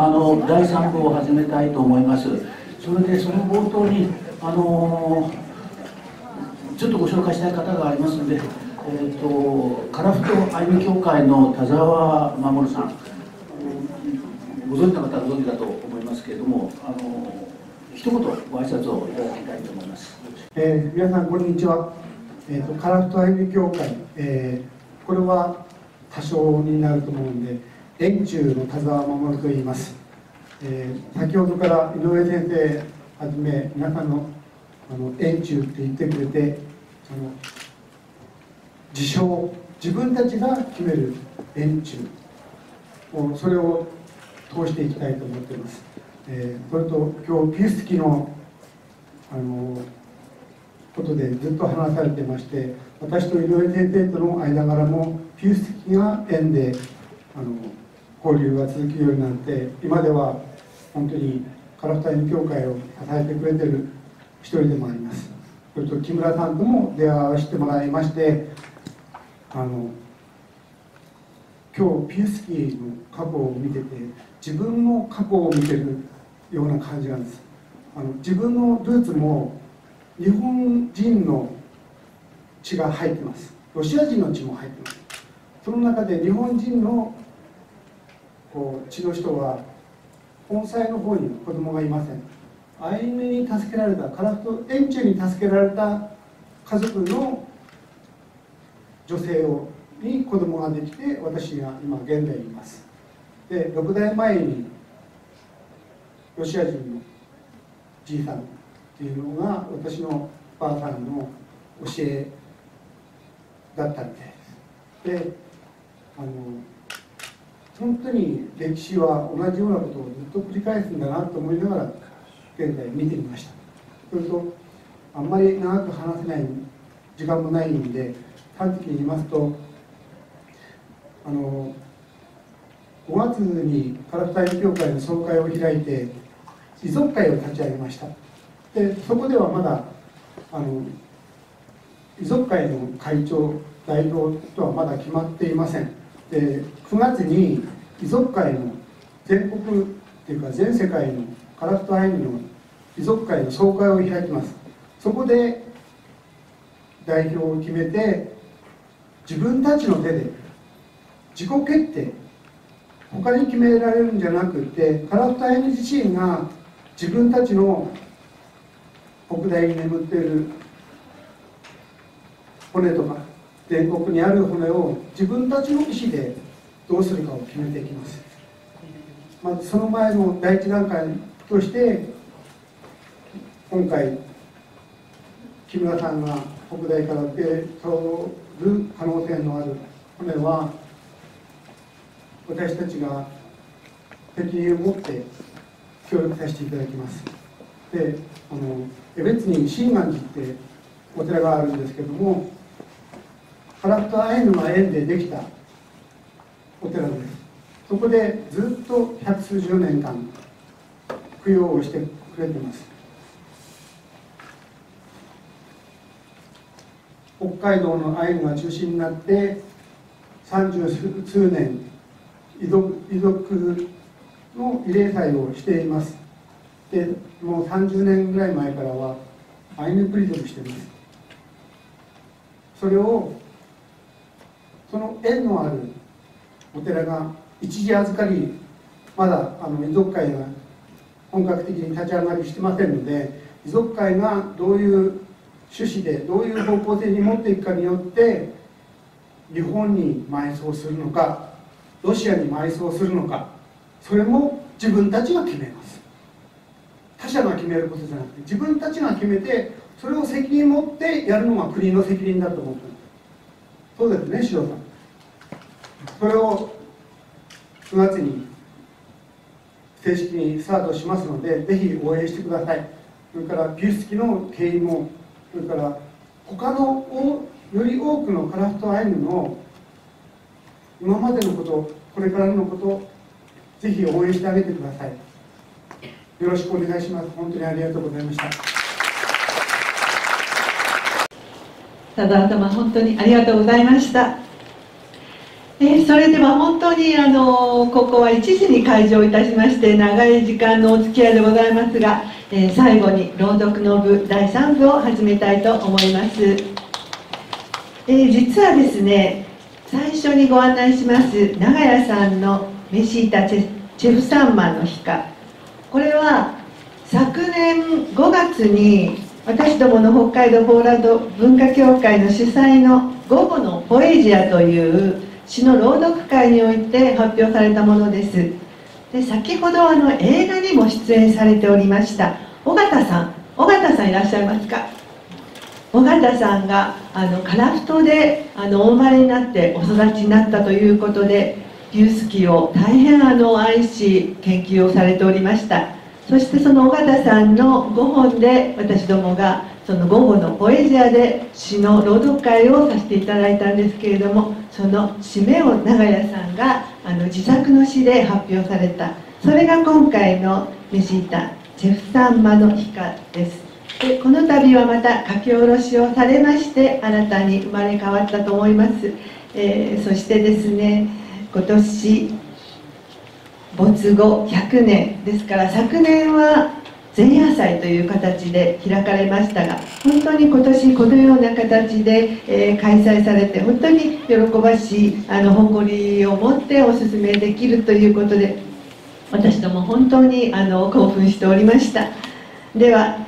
第3部を始めたいと思います。それでその冒頭にちょっとご紹介したい方がありますので、樺太歩み協会の田沢守さん、ご存知の方はご存知だと思いますけれども、一言ご挨拶をいただきたいと思います。皆さんこんにちは。樺太歩み協会、これは多少になると思うんで、円柱の田沢守と言います。先ほどから井上先生はじめ皆さんの円柱って言ってくれて、その自称自分たちが決める円柱、それを通していきたいと思っています。それと今日ピース期のことでずっと話されてまして、私と井上先生との間柄もピース期が縁で交流が続くようになって、今では本当に樺太歩み協会を支えてくれてる一人でもあります。それと木村さんとも出会わせてもらいまして、今日ピウスキーの過去を見てて、自分の過去を見てるような感じなんです。自分のルーツも日本人の血が入ってます。ロシア人の血も入ってます。その中で日本人の血の人は本妻の方に子供がいません。アイヌに助けられた、樺太円柱に助けられた家族の女性に子供ができて、私が今現在にいます。で、6代前にロシア人のじいさんっていうのが私のばあさんの教えだったみたいです。で、本当に歴史は同じようなことをずっと繰り返すんだなと思いながら現在見てみました。それとあんまり長く話せない時間もないんで端的に言いますと、5月に樺太歩み協会の総会を開いて遺族会を立ち上げました。でそこではまだ遺族会の会長代表とはまだ決まっていません。で9月に遺族会の全国っていうか全世界の樺太歩みの遺族会の総会を開きます。そこで代表を決めて、自分たちの手で自己決定、他に決められるんじゃなくて、樺太歩み自身が自分たちの北大に眠っている骨とか全国にある骨を自分たちの意思でどうするかを決めていきます。まずその前の第一段階として、今回、木村さんが北大から受け取る可能性のある骨は、私たちが責任を持って協力させていただきます。で、江別に真願寺ってお寺があるんですけども、樺太歩みの縁でできたお寺です。そこでずっと百数十年間供養をしてくれてます。北海道のアイヌが中心になって30数年遺族の慰霊祭をしています。でもう30年ぐらい前からはアイヌプリズムしてます。それをその縁のあるお寺が一時預かり、まだ遺族会が本格的に立ち上がりしてませんので、遺族会がどういう趣旨でどういう方向性に持っていくかによって、日本に埋葬するのかロシアに埋葬するのか、それも自分たちが決めます。他者が決めることじゃなくて自分たちが決めて、それを責任持ってやるのが国の責任だと思っています。そうですね、首藤さん。それを9月に正式にスタートしますので、ぜひ応援してください。それからピウスキの経緯も、それから他のより多くの樺太歩みの今までのこと、これからのこと、ぜひ応援してあげてください。よろしくお願いします。本当にありがとうございました。田沢様、本当にありがとうございました。それでは本当にここは1時に開場いたしまして、長い時間のお付き合いでございますが、最後に朗読の部第3部を始めたいと思います。実はですね、最初にご案内します長屋さんの「メシータ・チェフサンマンの日課」、これは昨年5月に私どもの北海道ポーランド文化協会の主催の「午後のポエジア」という詩の朗読会において発表されたものです。で、先ほど映画にも出演されておりました尾形さんいらっしゃいますか？尾形さんが樺太でお生まれになってお育ちになったということで、龍介を大変愛し研究をされておりました。そしてその尾形さんの5本で私どもがその午後のポエジアで詩の朗読会をさせていただいたんですけれども、その締めを長屋さんが自作の詩で発表された、それが今回の「メシータ・チェフサンマの日課」です。で、この度はまた書き下ろしをされまして、新たに生まれ変わったと思います。そしてですね、今年没後100年ですから、昨年は前夜祭という形で開かれましたが、本当に今年このような形で、開催されて本当に喜ばしい誇りを持ってお勧めできるということで、私ども本当に興奮しておりました。では、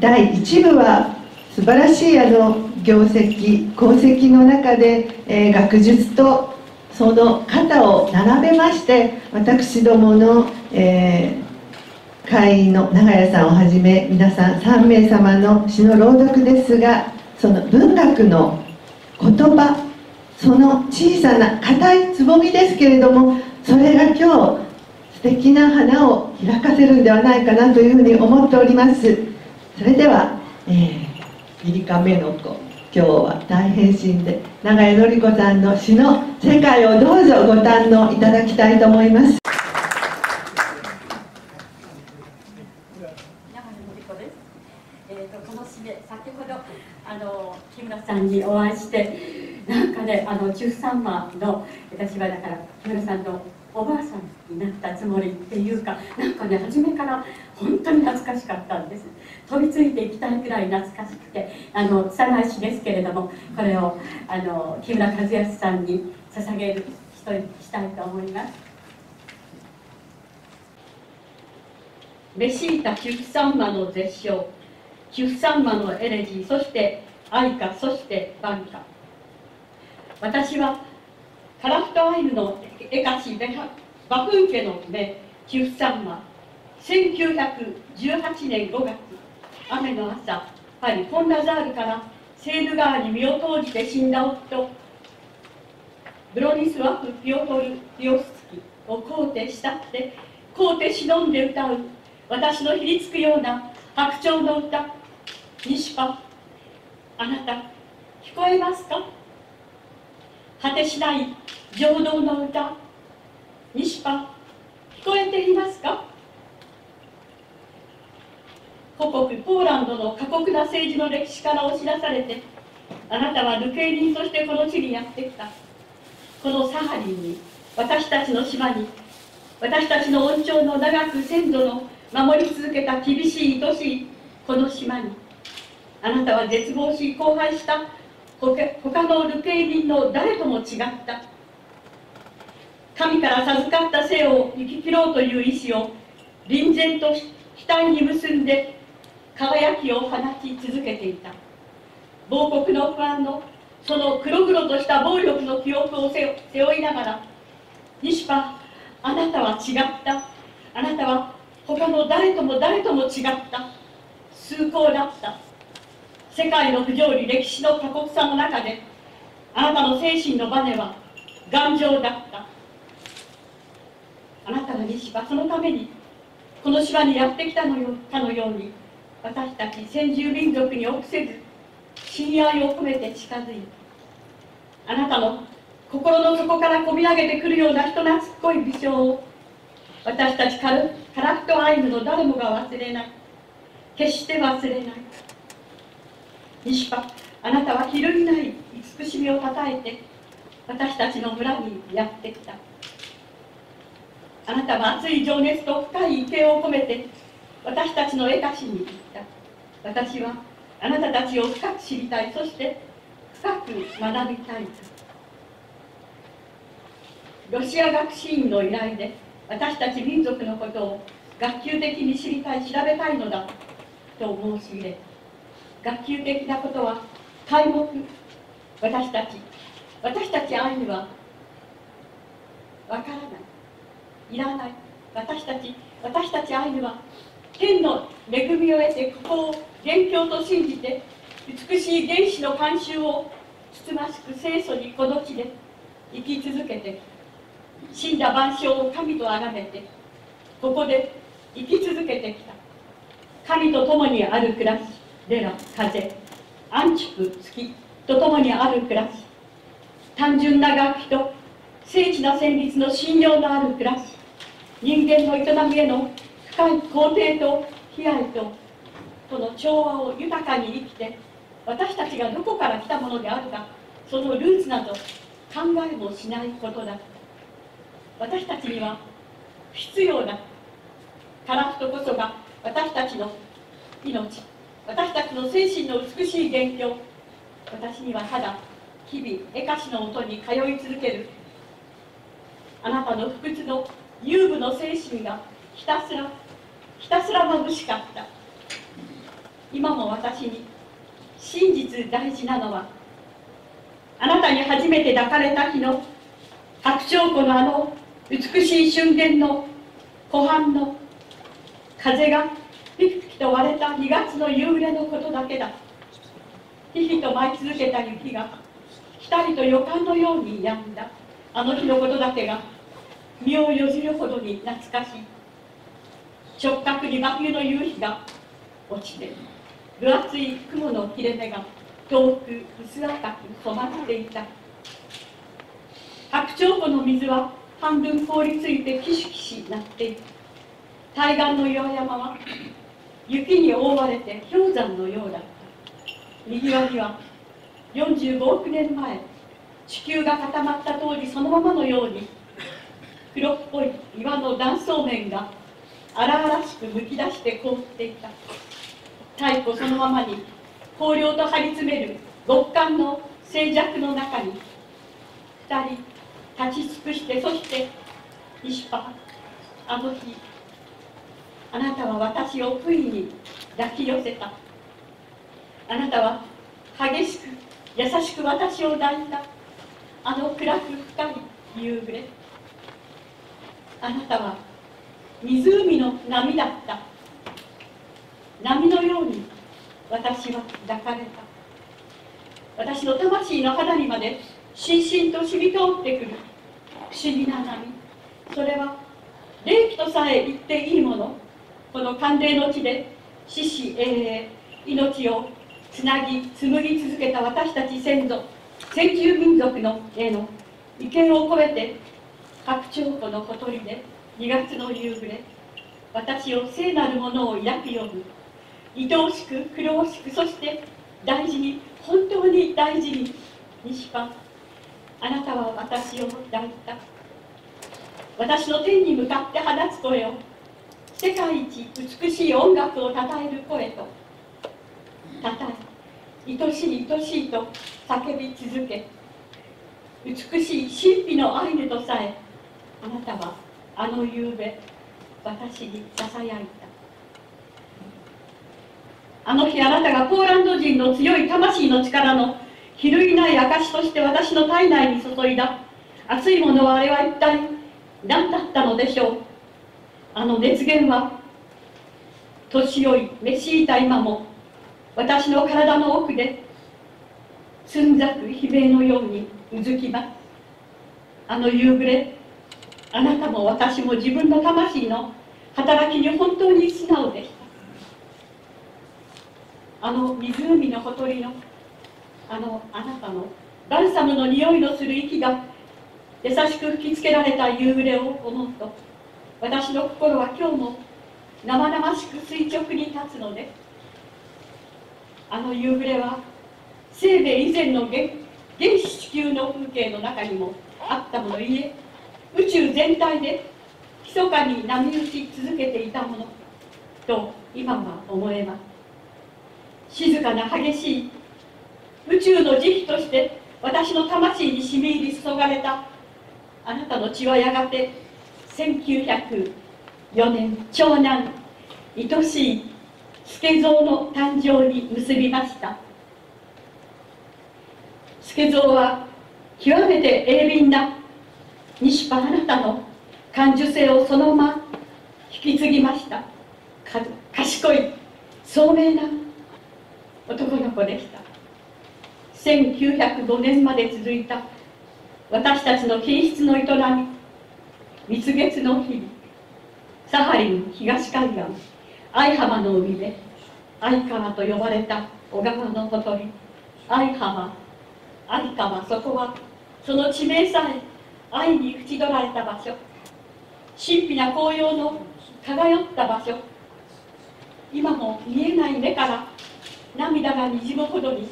第1部は素晴らしい功績の中で、学術とその肩を並べまして、私どもの、会員の長屋さんをはじめ皆さん3名様の詩の朗読ですが、その文学の言葉、その小さな硬いつぼみですけれども、それが今日素敵な花を開かせるんではないかなというふうに思っております。それでは「イリカメノコ」、今日は大変身で長屋典子さんの詩の世界をどうぞご堪能いただきたいと思います。さんにお会いして、なんかね、チェフサンマの、私はだから木村さんのおばあさんになったつもりっていうか、なんかね、初めから本当に懐かしかったんです。飛びついていきたいくらい懐かしくて、拙い詩ですけれども、これを木村和康さんに捧げる人にしたいと思います。メシータ・チェフサンマの絶唱、チェフサンマのエレジー、そして愛歌、そして挽歌。私はカラフトアイヌの絵歌師バフン家の目、チェフサンマ、1918年5月雨の朝、パリ・ポンラザールからセーヌ川に身を投じて死んだ夫ブロニスワフ・ピオトル・ピオスキを肯定したって肯定忍んで歌う、私のひりつくような白鳥の歌。西パ、あなた聞こえますか？果てしない情動の歌。西パ、聞こえていますか？故国ポーランドの過酷な政治の歴史から押し出されて、あなたは流刑人としてこの地にやってきた。このサハリンに、私たちの島に、私たちの恩寵の長く先祖の守り続けた厳しい愛しいこの島に、あなたは絶望し荒廃した他の流刑人の誰とも違った。神から授かった生を生き切ろうという意志を凛然と額に結んで輝きを放ち続けていた。亡国の不安のその黒々とした暴力の記憶を背負いながら、西パ、あなたは違った。あなたは他の誰とも違った。崇高だった。世界の不条理、歴史の過酷さの中で、あなたの精神のバネは頑丈だった。あなたは西パ、そのためにこの島にやってきたのよかのように、私たち先住民族に臆せず親愛を込めて近づいた。あなたの心の底からこみ上げてくるような人懐っこい微笑を、私たち樺太アイヌの誰もが忘れない、決して忘れない。西パ、あなたは比類ない慈しみをたたえて、私たちの村にやってきた。あなたは熱い情熱と深い畏敬を込めて私たちの得たしに行った。私はあなたたちを深く知りたい、そして深く学びたいと。ロシア学士院の依頼で私たち民族のことを学級的に知りたい、調べたいのだと申し入れ、学級的なことは皆目、私たち愛には分からない、いらない。私たち愛には天の恵みを得て、ここを元凶と信じて、美しい原始の慣習をつつましく清楚にこの地で生き続けて、死んだ万象を神と崇めてここで生き続けてきた。神と共にある暮らし、レラ、風、安築、月と共にある暮らし、単純な楽器と精緻な旋律の信用のある暮らし、人間の営みへの深い肯定と悲哀とこの調和を豊かに生きて、私たちがどこから来たものであるか、そのルーツなど考えもしないことだ。私たちには不必要なカラフトこそが私たちの命、私たちの精神の美しい元凶。私にはただ日々絵歌詞の音に通い続けるあなたの不屈の遊具の精神がひたすらまぶしかった。今も私に真実大事なのは、あなたに初めて抱かれた日の白鳥湖のあの美しい瞬間の湖畔の風がピクピクと割れた2月の夕暮れのことだけだ。ひひと舞い続けた雪がひたりと予感のように止んだあの日のことだけが身をよじるほどに懐かしい。直角に真冬の夕日が落ちて、分厚い雲の切れ目が遠く薄赤く染まっていた。白鳥湖の水は半分凍りついてキシキシ鳴っている。対岸の岩山は雪に覆われて氷山のようだった。右側には45億年前地球が固まった通りそのままのように黒っぽい岩の断層面が荒々しくむき出して凍っていた。太古そのままに荒涼と張り詰める極寒の静寂の中に2人立ち尽くして、そして石破、あの日あなたは私を不意に抱き寄せた。あなたは激しく優しく私を抱いたあの暗く深い夕暮れ。あなたは湖の波だった。波のように私は抱かれた。私の魂の肌にまでしんしんと染み通ってくる不思議な波、それは霊気とさえ言っていいもの。この寒冷の地で死死永遠命をつなぎ紡ぎ続けた私たち先祖先住民族のへの畏敬を込めて、白鳥湖のほとりで2月の夕暮れ、私を聖なるものを抱くように、愛おしく苦しく、そして大事に、本当に大事に、西パン、あなたは私を抱いた。私の天に向かって放つ声を、世界一美しい音楽をたたえる声と、たたえ、愛しい愛しいと叫び続け、美しい神秘のアイヌとさえ、あなたはあの夕べ私にささやいた。あの日あなたがポーランド人の強い魂の力の比類ない証として私の体内に注いだ熱いものは、あれは一体何だったのでしょう。あの熱源は年老い召しいた今も私の体の奥でつんざく悲鳴のようにうずきます。あの夕暮れ、あなたも私も自分の魂の働きに本当に素直でした。あの湖のほとりのあなたのバルサムの匂いのする息が優しく吹きつけられた夕暮れを思うと、私の心は今日も生々しく垂直に立つのです。あの夕暮れは生命以前の原始地球の風景の中にもあったものいえ、宇宙全体で密かに波打ち続けていたものと今は思えます。静かな激しい宇宙の慈悲として私の魂に染み入り注がれたあなたの血はやがて1904年長男愛しい助蔵の誕生に結びました。助蔵は極めて鋭敏な西パあなたの感受性をそのまま引き継ぎました。賢い聡明な男の子でした。1905年まで続いた私たちの品質の営み、蜜月の日々、サハリン東海岸相浜の海で相川と呼ばれた小川のほとり、相浜、相川、そこはその地名さえ愛に縁取られた場所、神秘な紅葉の漂った場所、今も見えない目から涙がにじむほどに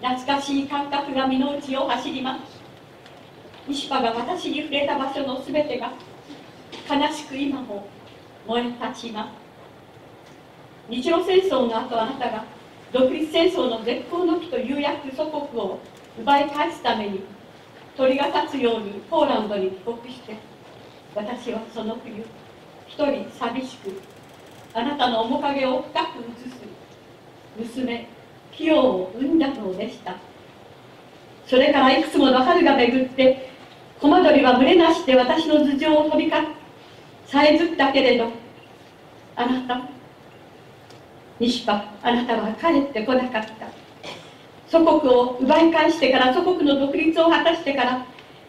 懐かしい感覚が身の内を走ります。西パが私に触れた場所のすべてが悲しく今も燃え立ちます。日露戦争の後、あなたが独立戦争の絶好の期という約祖国を奪い返すために鳥が立つようにポーランドに帰国して、私はその冬一人寂しくあなたの面影を深く映す娘キヨを産んだのでした。それからいくつもの春が巡ってコマドリは群れなしで私の頭上を飛び交さえずったけれど、あなた西パ、あなたは帰ってこなかった。祖国を奪い返してから、祖国の独立を果たしてから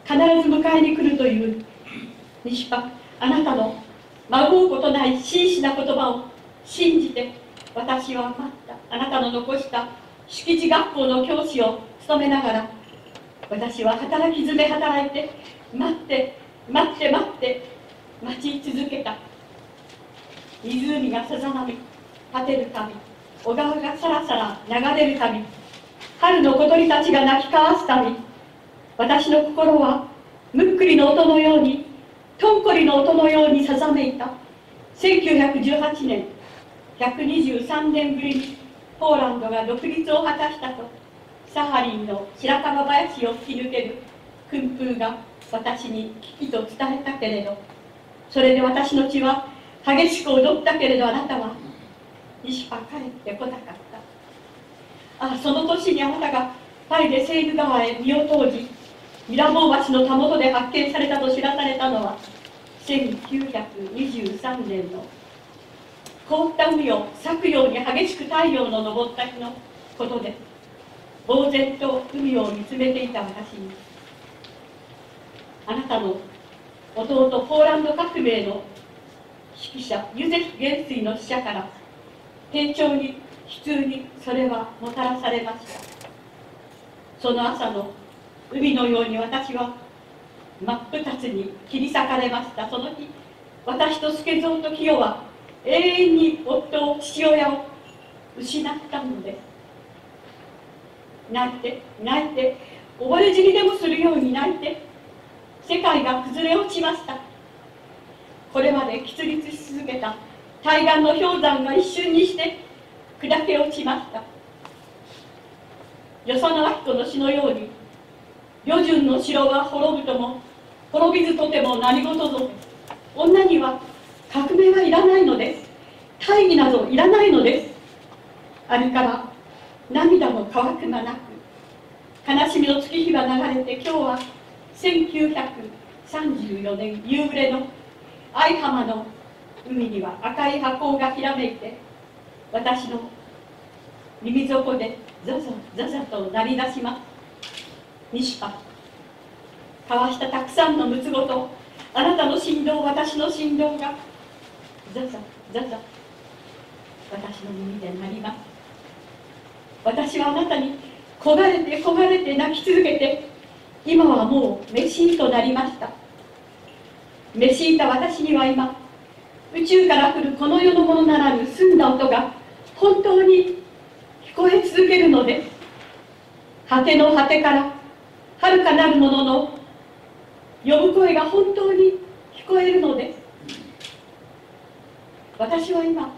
必ず迎えに来るという西パ、あなたのまごうことない真摯な言葉を信じて私は待った。あなたの残した敷地学校の教師を務めながら、私は働き詰め働いて待って待って待って待ち続けた。湖がさざ波立てるたび、小川がさらさら流れるたび、春の小鳥たちが鳴き交わすたび、私の心はむっくりの音のように、とんこりの音のようにさざめいた。1918年123年ぶりにポーランドが独立を果たしたと、サハリンの白樺林を吹き抜ける訓風が私に危機と伝えたけれど、それで私の血は激しく踊ったけれど、あなたは西パ帰ってこなかった。ああ、その年にあなたがパリでセーヌ川へ身を投じ、ミラボー橋のたもとで発見されたと知らされたのは1923年の凍った海を裂くように激しく太陽の昇った日のことです。呆然と海を見つめていた私に、あなたの弟ポーランド革命の指揮者ユゼフ元帥の死者から丁重に悲痛にそれはもたらされました。その朝の海のように私は真っ二つに切り裂かれました。その日、私と助蔵と清は永遠に夫を、父親を失ったのです。泣いて泣いて溺れ死にでもするように泣いて世界が崩れ落ちました。これまで屹立し続けた対岸の氷山が一瞬にして砕け落ちました。与謝野晶子の詩のように、旅順の城は滅ぶとも滅びずとても何事ぞ、女には革命はいらないのです、大義などいらないのです。あれから涙も乾く間なく、悲しみの月日が流れて、今日は1934年夕暮れの相浜の海には赤い波光がひらめいて、私の耳底でザザザザと鳴り出します。西パ、交わしたたくさんのむつごと、あなたの振動、私の振動がザザザザ、私の耳で鳴ります。私はあなたに焦がれて焦がれて泣き続けて、今はもうめしいとなりました。めしいた私には今、宇宙から来るこの世のものならぬ澄んだ音が本当に聞こえ続けるのです。果ての果てから遥かなるものの呼ぶ声が本当に聞こえるのです。私は今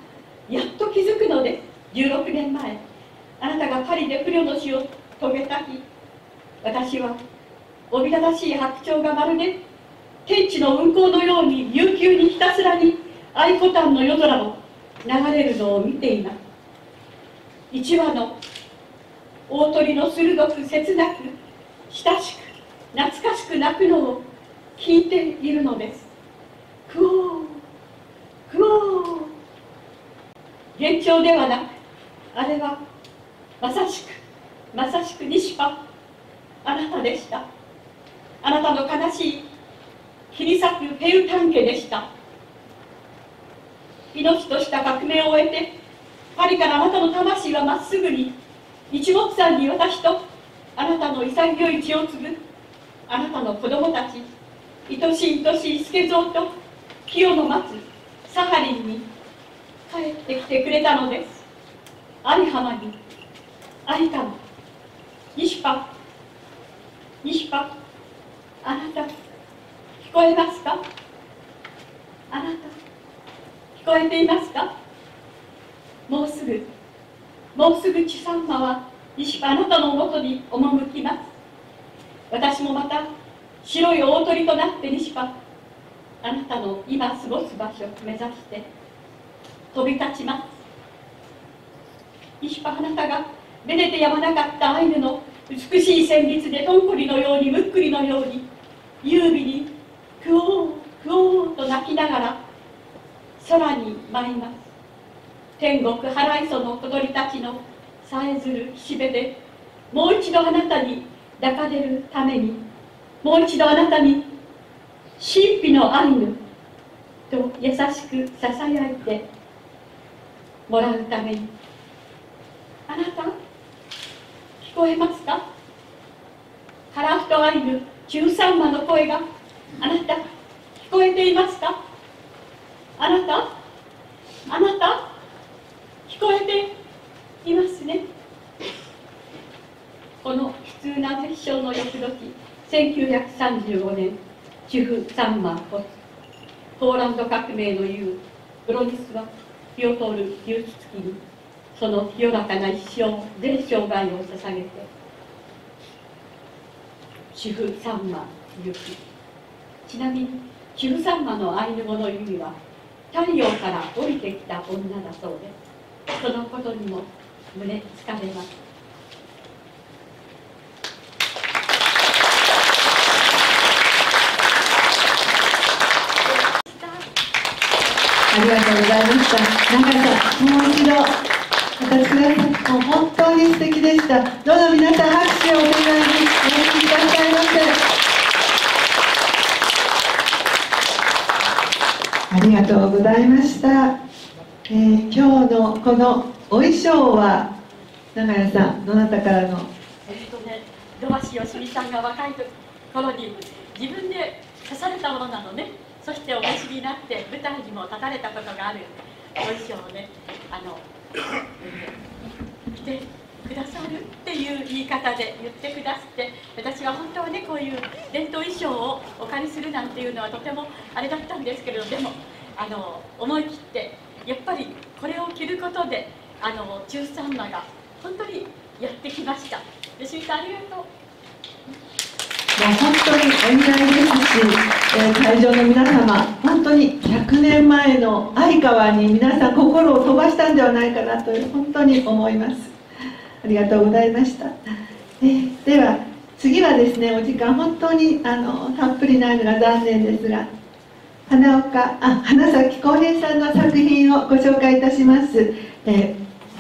やっと気づくのです。16年前あなたがパリで不慮の死を遂げた日、私はおびただしい白鳥がまるで天地の運行のように悠久にひたすらに愛コタンの夜空を流れるのを見ています。一羽の大鳥の鋭く切なく親しく懐かしく鳴くのを聞いているのです。クオークオー。幻聴ではなく、あれはまさしく西パあなたでした。あなたの悲しい切り裂くペルタン家でした。命とした革命を終えてパリからあなたの魂はまっすぐに一目散に私とあなたの潔い血を継ぐあなたの子供たち、愛しい愛しいスケゾウと清の待つサハリンに帰ってきてくれたのです。有浜に有川西パあなた聞こえますか？あなた聞こえていますか？もうすぐチサンマは西パあなたのもとに赴きます。私もまた白い大鳥となって西パあなたの今過ごす場所を目指して飛び立ちます。西パあなたがめでてやまなかったアイヌの美しい旋律でとんこりのようにむっくりのように優美にクオークオーと鳴きながら空に舞います。天国払いその小鳥たちのさえずる岸辺でもう一度あなたに抱かれるために、もう一度あなたに神秘のアイヌと優しくささやいてもらうために。あなた聞こえますか？カラフトアイヌ13羽の声があなた聞こえていますか？あなた聞こえていますね。この悲痛な絶唱の翌年、1935年、チフ・サンマー・ホス、ポーランド革命の雄ブロニスワ・ピョートル・ピューツキにその清らかな一生全生涯を捧げて、チフ・サンマー・ユキ。ちなみにチフ・サンマのアイヌ語の意味は太陽から降りてきた女だそうです。そのことにも胸つかれます。ありがとうございました。もう一度私がもう本当に素敵でした。どうぞ皆さん拍手をお願いします。お願いいたします。ありがとうございました。今日のこのお衣装は長屋さん、どなたからの？土橋よしみさんが若い頃に自分で刺されたものなのね。そしてお召しになって舞台にも立たれたことがあるお衣装をね、着てくださるっていう言い方で言ってくださって、私は本当はね、こういう伝統衣装をお借りするなんていうのはとてもあれだったんですけれど、でも思い切ってやっぱりこれを着ることで中三馬が本当にやってきました。よしみさん、ありがとう。本当にお似合いですし、会場の皆様、本当に100年前の相川に皆さん心を飛ばしたんではないかなという本当に思います。ありがとうございました。では次はですね、お時間本当にたっぷりないのが残念ですが、花咲耕平さんの作品をご紹介いたします。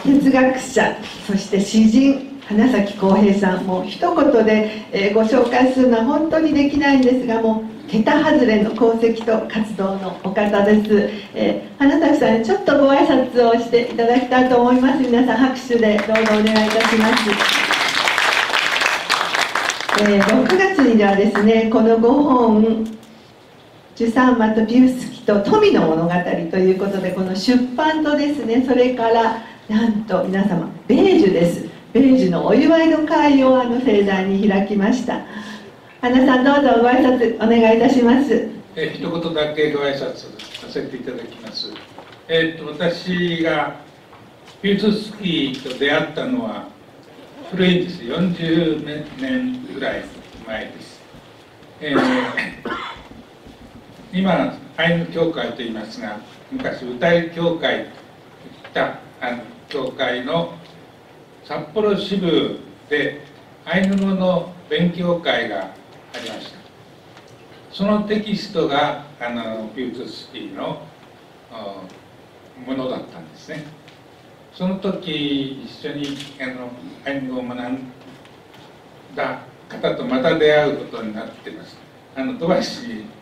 哲学者、そして詩人、花咲耕平さん、もう一言で、ご紹介するのは本当にできないんですが、もう桁外れの功績と活動のお方です。花咲さんにちょっとご挨拶をしていただきたいと思います。皆さん拍手でどうぞお願いいたします。6月にはですね、この5本「チュサンマとピウスキと富の物語」ということで、この出版とですね、それからなんと皆様、米寿です。米寿のお祝いの会を盛大に開きました。花さん、どうぞご挨拶お願いいたします。一言だけご挨拶させていただきます。私がピルツスキーと出会ったのは古いんです。40年ぐらい前です。今アイヌ協会と言いますが、昔歌い協会といった協会の札幌支部でアイヌ語の勉強会がありました。そのテキストがピルツスキーのものだったんですね。その時一緒にアイヌ語を学んだ方とまた出会うことになっています。土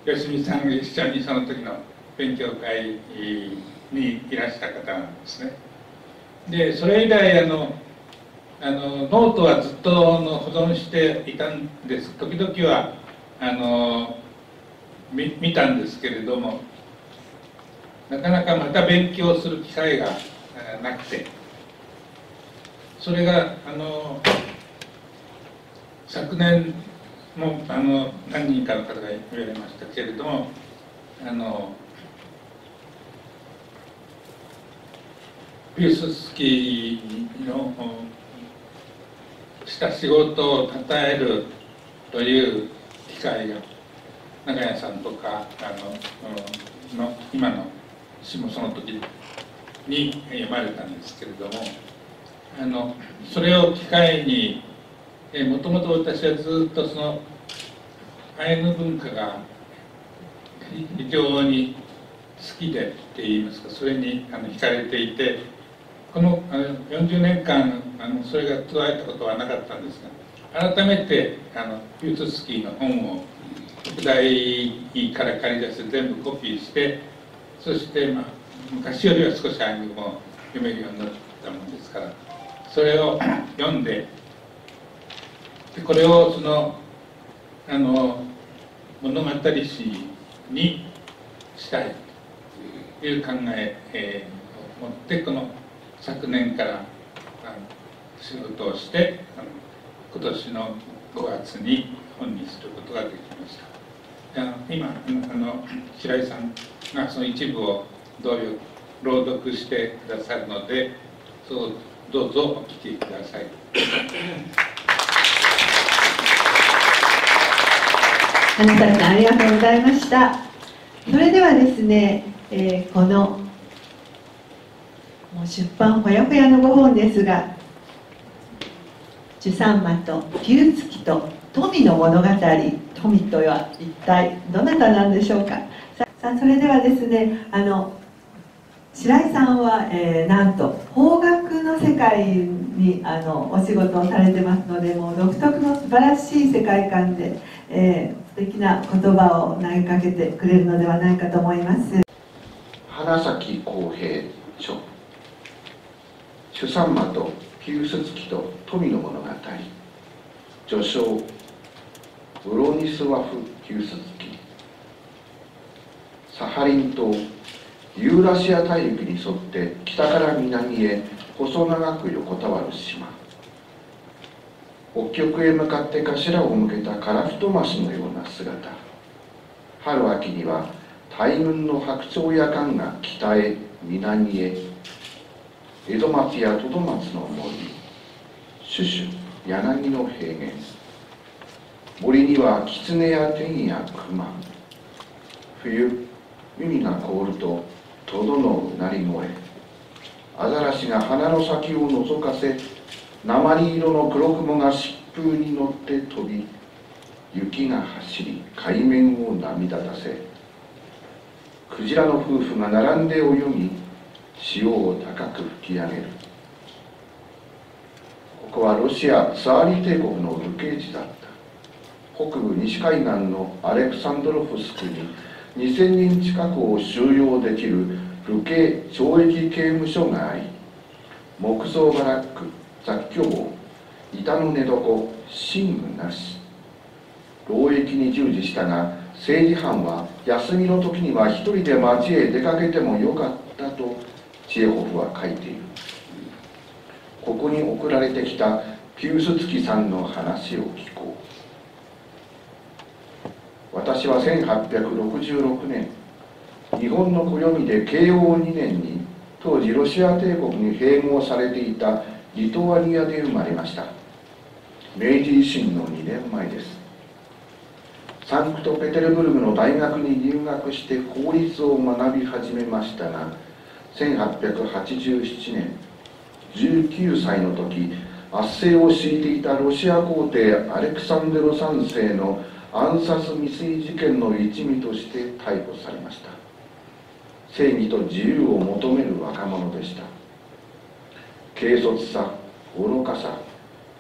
橋芳美さんが一緒にその時の勉強会にいらした方なんですね。でそれ以来ノートはずっと保存していたんです。時々は見たんですけれども、なかなかまた勉強する機会がなくて、それが昨年も何人かの方が言われましたけれども、ピルツスキーのした仕事を称えるという機会が長屋さんとかの今の詩もその時に読まれたんですけれども、それを機会にもともと私はずっとそのアイヌ文化が非常に好きでっていいますか、それに惹かれていて、この40年間それが途絶えたことはなかったんですが、改めてピルツスキーの本を特大から借り出して全部コピーして、そして昔よりは少しアイヌ語も読めるようになったものですから、それを読んで、でこれをその物語詩にしたいという考えを持って、この昨年から仕事をして、今年の5月に本にすることができました。今白井さんがその一部を朗読してくださるので、どうぞお聞きください。花さん、ありがとうございました。それではですね、このもう出版ほやほやのご本ですが、チュサンマとピューツキと富の物語、富とは一体どなたなんでしょうか。さあ、それではですね、白井さんは、なんと邦楽の世界にお仕事をされてますので、もう独特の素晴らしい世界観で、素敵な言葉を投げかけてくれるのではないかと思います。花咲耕平著、チュサンマとピルツスキと富の物語、序章ウロニスワフピルツスキ。サハリン島、ユーラシア大陸に沿って北から南へ細長く横たわる島、北極へ向かって頭を向けたカラフトマシのような姿。春秋には大群の白鳥や雁が北へ南へ、江戸松やトドマツの森、種々柳の平原、森には狐や天や熊。冬海が凍るとトドのうなり声、アザラシが花の先を覗かせ、鉛色の黒雲が疾風に乗って飛び、雪が走り海面を波立たせ、クジラの夫婦が並んで泳ぎ、潮を高く吹き上げる。ここはロシアツァーリ帝国の流刑地だった。北部西海岸のアレクサンドロフスクに2000人近くを収容できる流刑懲役刑務所があり、木造バラック、雑居房、板の寝床、寝具なし。労役に従事したが、政治犯は休みの時には一人で町へ出かけてもよかったとチエホフは書いている。ここに送られてきたピウスツキさんの話を聞こう。私は1866年、日本の暦で慶応2年に当時ロシア帝国に併合されていたリトアニアで生まれました。明治維新の2年前です。サンクトペテルブルクの大学に留学して法律を学び始めましたが、1887年19歳の時、圧政を敷いていたロシア皇帝アレクサンデロ3世の暗殺未遂事件の一味として逮捕されました。正義と自由を求める若者でした。軽率さ、愚かさ、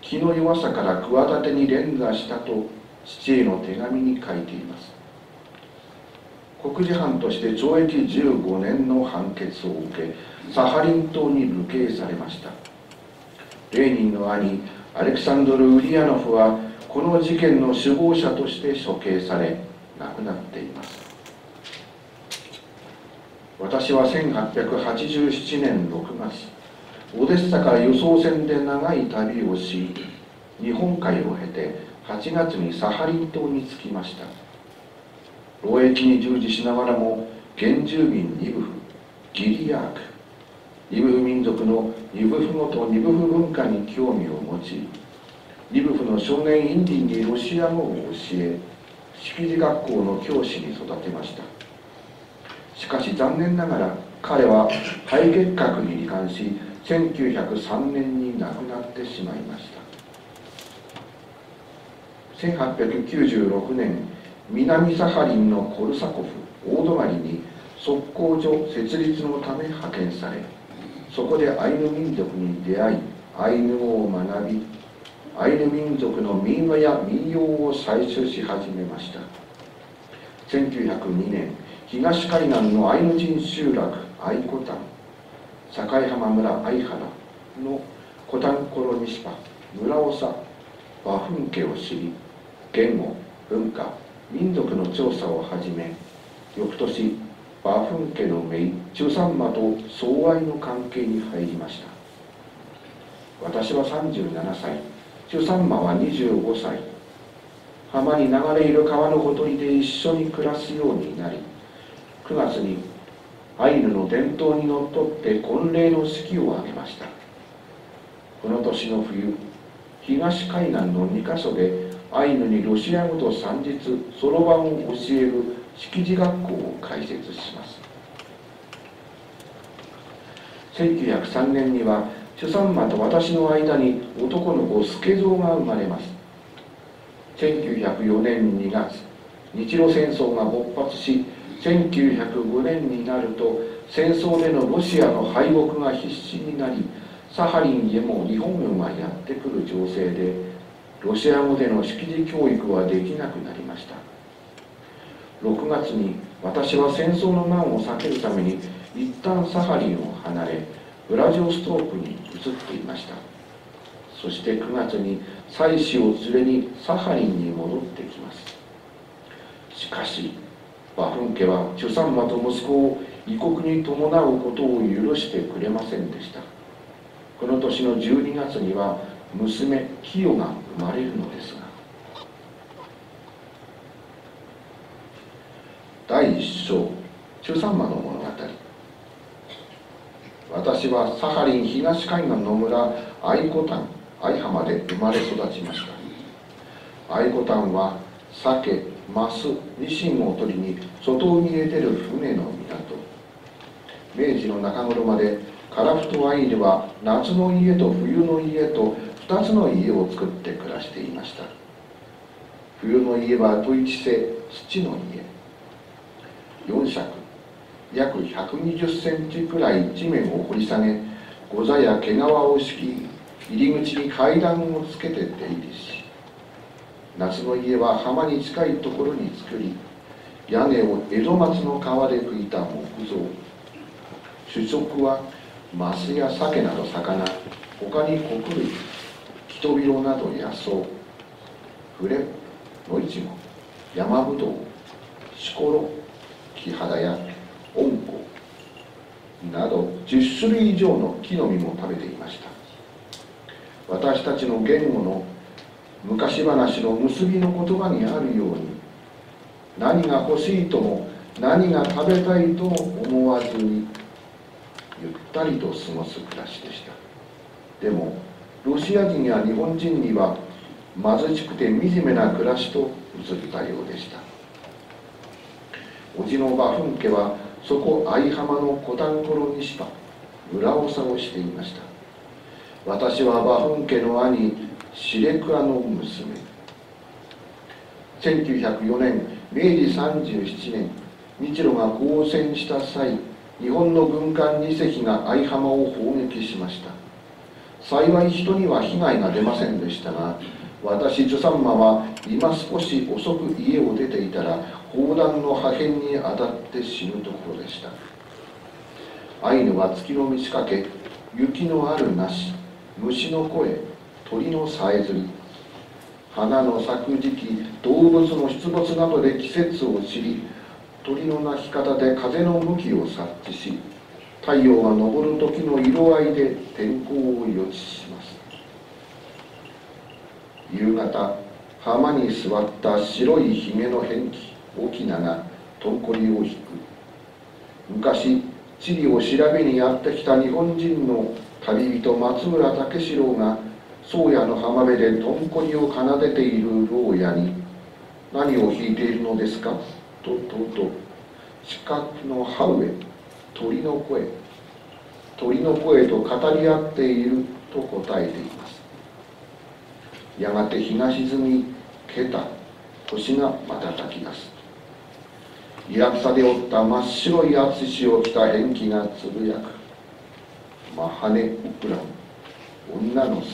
気の弱さから企てに連座したと父への手紙に書いています。国事犯として懲役15年の判決を受け、サハリン島に流刑されました。レーニンの兄アレクサンドル・ウリヤノフはこの事件の首謀者として処刑され、亡くなっています。私は1887年6月、オデッサから輸送船で長い旅をし、日本海を経て8月にサハリン島に着きました。労役に従事しながらも、原住民ニブフ、ギリアーク、ニブフ民族のニブフ語とニブフ文化に興味を持ち、ニブフの少年インディンにロシア語を教え、識字学校の教師に育てました。しかし残念ながら彼は肺結核に罹患し、1903年に亡くなってしまいました。1896年、南サハリンのコルサコフ大泊に測候所設立のため派遣され、そこでアイヌ民族に出会い、アイヌ語を学び、アイヌ民族の民話や民謡を採集し始めました。1902年、東海岸のアイヌ人集落アイコタン、境浜村相原のコタンコロミシパ、村長、和風景を知り、言語、文化、民族の調査をはじめ、翌年、和風家の姪、中山間と相愛の関係に入りました。私は37歳、中山間は25歳。浜に流れいる川のほとりで一緒に暮らすようになり、9月に、アイヌの伝統にのっとって婚礼の式を挙げました。この年の冬、東海岸の2か所でアイヌにロシア語と算術、そろばんを教える識字学校を開設します。1903年にはチュサンマと私の間に男の子スケゾウが生まれます。1904年2月、日露戦争が勃発し、1905年になると戦争でのロシアの敗北が必至になり、サハリンへも日本軍がやってくる情勢で、ロシア語での識字教育はできなくなりました。6月に私は戦争の難を避けるために一旦サハリンを離れ、ウラジオストークに移っていました。そして9月に妻子を連れにサハリンに戻ってきます。しかしバフン家はチュサンマと息子を異国に伴うことを許してくれませんでした。この年の12月には娘キヨが生まれるのですが、第1章、チュサンマの物語。私はサハリン東海岸の村アイコタン、相浜で生まれ育ちました。アイコタンは鮭、マス、ニシンを取りに外海へ出る船の港。明治の中頃までカラフトアイヌは夏の家と冬の家と2つの家を作って暮らしていました。冬の家はトイチセ、土の家。4尺、約120センチくらい地面を掘り下げ、ゴザや毛皮を敷き、入り口に階段をつけて出入りし、夏の家は浜に近いところに作り、屋根をエゾマツの皮で拭いた木造。主食はマスやサケなど魚、他に穀類、キトビロなど野草、フレ、ノイチゴ、ヤマブドウ、シコロ、キハダやオンコなど10種類以上の木の実も食べていました。私たちの言語の昔話の結びの言葉にあるように、何が欲しいとも何が食べたいとも思わずにゆったりと過ごす暮らしでした。でもロシア人や日本人には貧しくて惨めな暮らしと映ったようでした。叔父のバフン家はそこ相浜の小旦ころにした村長をしていました。私はバフン家の兄シレクアの娘。1904年明治37年日露が交戦した際、日本の軍艦2隻が相浜を砲撃しました。幸い人には被害が出ませんでしたが、私ジュサンマは今少し遅く家を出ていたら砲弾の破片に当たって死ぬところでした。アイヌは月の満ち欠け、雪のあるなし、虫の声、鳥のさえずり、花の咲く時期、動物の出没などで季節を知り、鳥の鳴き方で風の向きを察知し、太陽が昇る時の色合いで天候を予知します。夕方、浜に座った白いひげの変気翁がとんこりを引く。昔地理を調べにやってきた日本人の旅人松村武四郎が宗谷の浜辺でとんこりを奏でている牢屋に「何を弾いているのですか?」と問うと「近くの葉上、鳥の声、鳥の声と語り合っている」と答えています。やがて日が沈み、けた星が瞬き出す。イラクサで織った真っ白い葦を着た変気がつぶやく。マハネウクラン、女の空。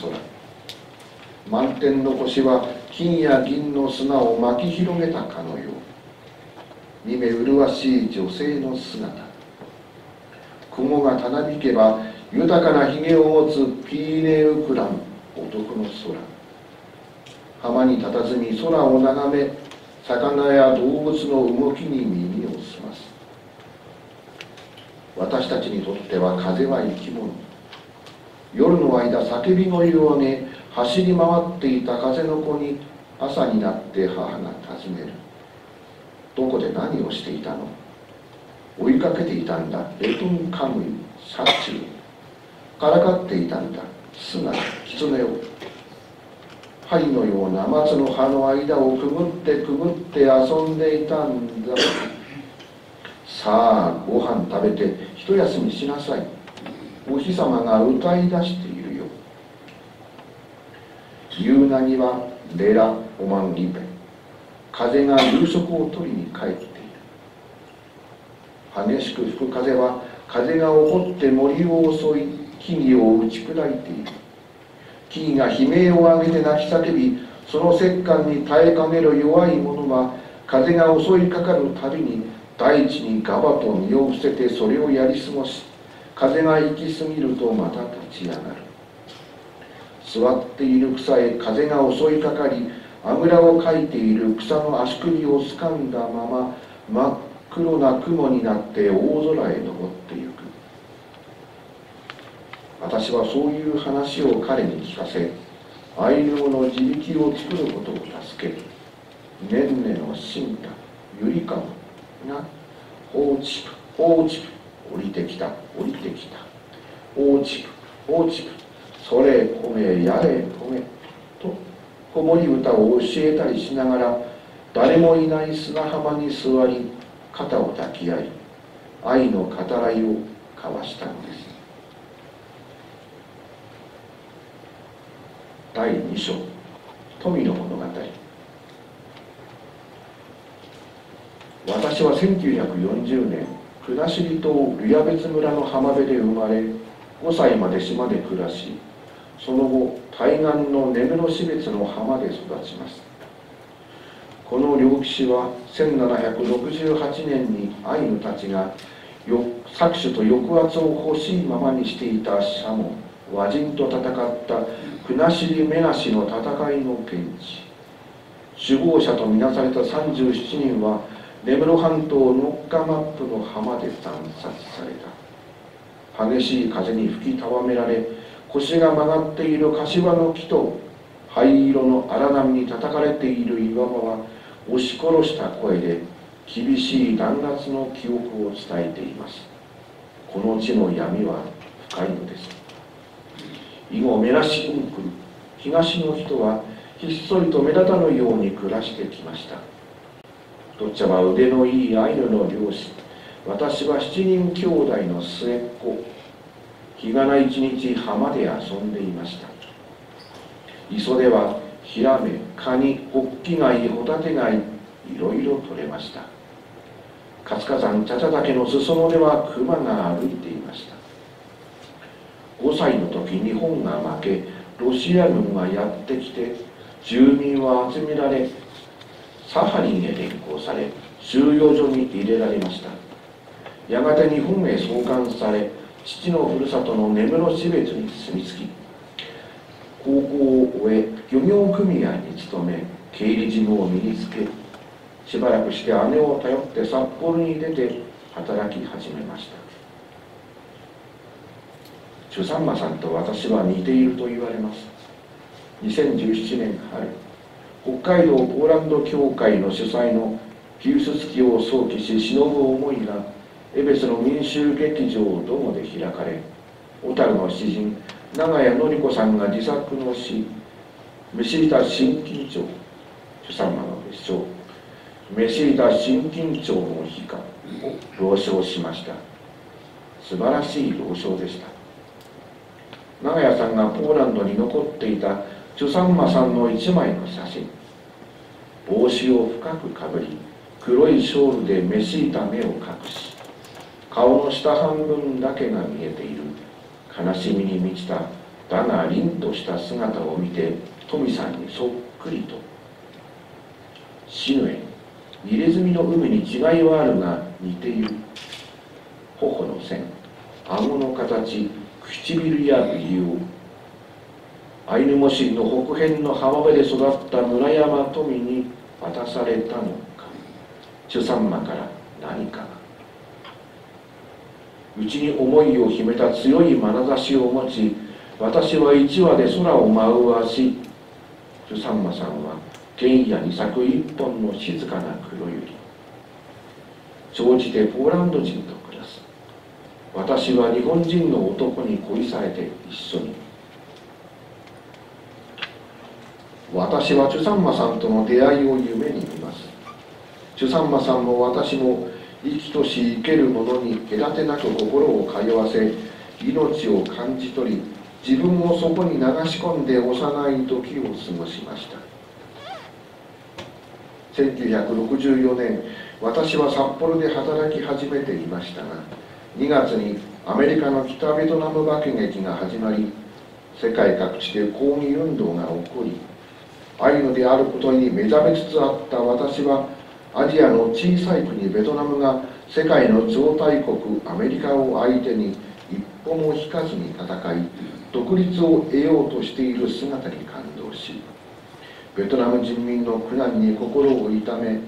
満天の星は金や銀の砂を巻き広げたかのよう。見目麗しい女性の姿。雲がたなびけば豊かなひげを持つピーネウクラン、男の空。浜に佇み空を眺め、魚や動物の動きに耳を澄ます。私たちにとっては風は生き物。夜の間叫び声を上げ走り回っていた風の子に朝になって母が尋ねる。どこで何をしていたの？追いかけていたんだ。レトンカムイ、サチウ。からかっていたんだ。スナ、キツネを。針のような松の葉の間をくぐってくぐって遊んでいたんだ。さあ、ご飯食べて一休みしなさい。お日様が歌い出しているよ。夕なにはレラ・オマン・リベ。風が夕食を取りに帰っている。激しく吹く風は風が起こって森を襲い、木々を打ち砕いている。木々が悲鳴を上げて泣き叫び、その折檻に耐えかねる弱い者は、風が襲いかかるたびに大地にガバと身を伏せてそれをやり過ごし、風が行き過ぎるとまた立ち上がる。座っている草へ風が襲いかかり、あぐらをかいている草の足首を掴んだまま真っ黒な雲になって大空へ昇ってゆく。私はそういう話を彼に聞かせ、アイヌ語の字引を作ることを助ける。ねんねのしんた、ゆりかもが、ほうちぷ、ほうちぷ。降りてきた、降りてきた。おうちぶ、おうちぶ。それこめ、やれこめ。と、子守歌を教えたりしながら、誰もいない砂浜に座り、肩を抱き合い、愛の語らいを交わしたのです。第2章、富の物語。私は1940年、国後島ルヤベツ村の浜辺で生まれ、5歳まで島で暮らし、その後対岸の根室市別の浜で育ちます。この両岸は1768年にアイヌたちが搾取と抑圧を欲しいままにしていたシャモン和人と戦った国後女無しの戦いの現地。首謀者とみなされた37人は根室半島ノッカマップの浜で惨殺された。激しい風に吹きたわめられ、腰が曲がっている柏の木と灰色の荒波に叩かれている岩場は押し殺した声で厳しい弾圧の記憶を伝えています。この地の闇は深いのです。以後メラシンク東の人はひっそりと目立たぬように暮らしてきました。とっちゃは腕のいいアイヌの漁師、私は7人兄弟の末っ子。日がな一日浜で遊んでいました。磯ではヒラメ、カニ、ホッキ貝、ホタテ貝、いろいろ取れました。活火山茶々岳の裾野では熊が歩いていました。5歳の時、日本が負け、ロシア軍がやってきて、住民は集められ、サハリンへ連行され、収容所に入れられました。やがて日本へ送還され、父のふるさとの根室標津に住み着き、高校を終え漁業組合に勤め、経理事務を身につけ、しばらくして姉を頼って札幌に出て働き始めました。チュサンマさんと私は似ていると言われます。2017年春、北海道ポーランド協会の主催のピウス月を想起し忍ぶ思いがエベスの民衆劇場ドームで開かれ、小樽の詩人長屋典子さんが自作の詩「めしりた新緊張」チュサンマの別称「めしりた新緊張の悲歌」を朗唱しました。素晴らしい朗唱でした。長屋さんがポーランドに残っていたチュサンマさんの一枚の写真、帽子を深くかぶり、黒いショールでめしりた目を隠し、顔の下半分だけが見えている悲しみに満ちただが凛とした姿を見て、富さんにそっくりと「シヌエ、入れ墨の海に違いはあるが似ている。頬の線、顎の形、唇や美容、アイヌモシンの北辺の浜辺で育った村山富に渡されたのか。チュサンマから何かが」。内に思いを秘めた強い眼差しを持ち、私は一羽で空を舞う足。チュサンマさんは原野に咲く一本の静かな黒百合。長じてポーランド人と暮らす。私は日本人の男に恋されて一緒に。私はチュサンマさんとの出会いを夢に見ます。チュサンマさんも私も生きとし生けるものに隔てなく心を通わせ、命を感じ取り、自分をそこに流し込んで幼い時を過ごしました。1964年、私は札幌で働き始めていましたが、2月にアメリカの北ベトナム爆撃が始まり、世界各地で抗議運動が起こり、アイヌであることに目覚めつつあった私は、アジアの小さい国ベトナムが世界の超大国アメリカを相手に一歩も引かずに戦い、独立を得ようとしている姿に感動し、ベトナム人民の苦難に心を痛め、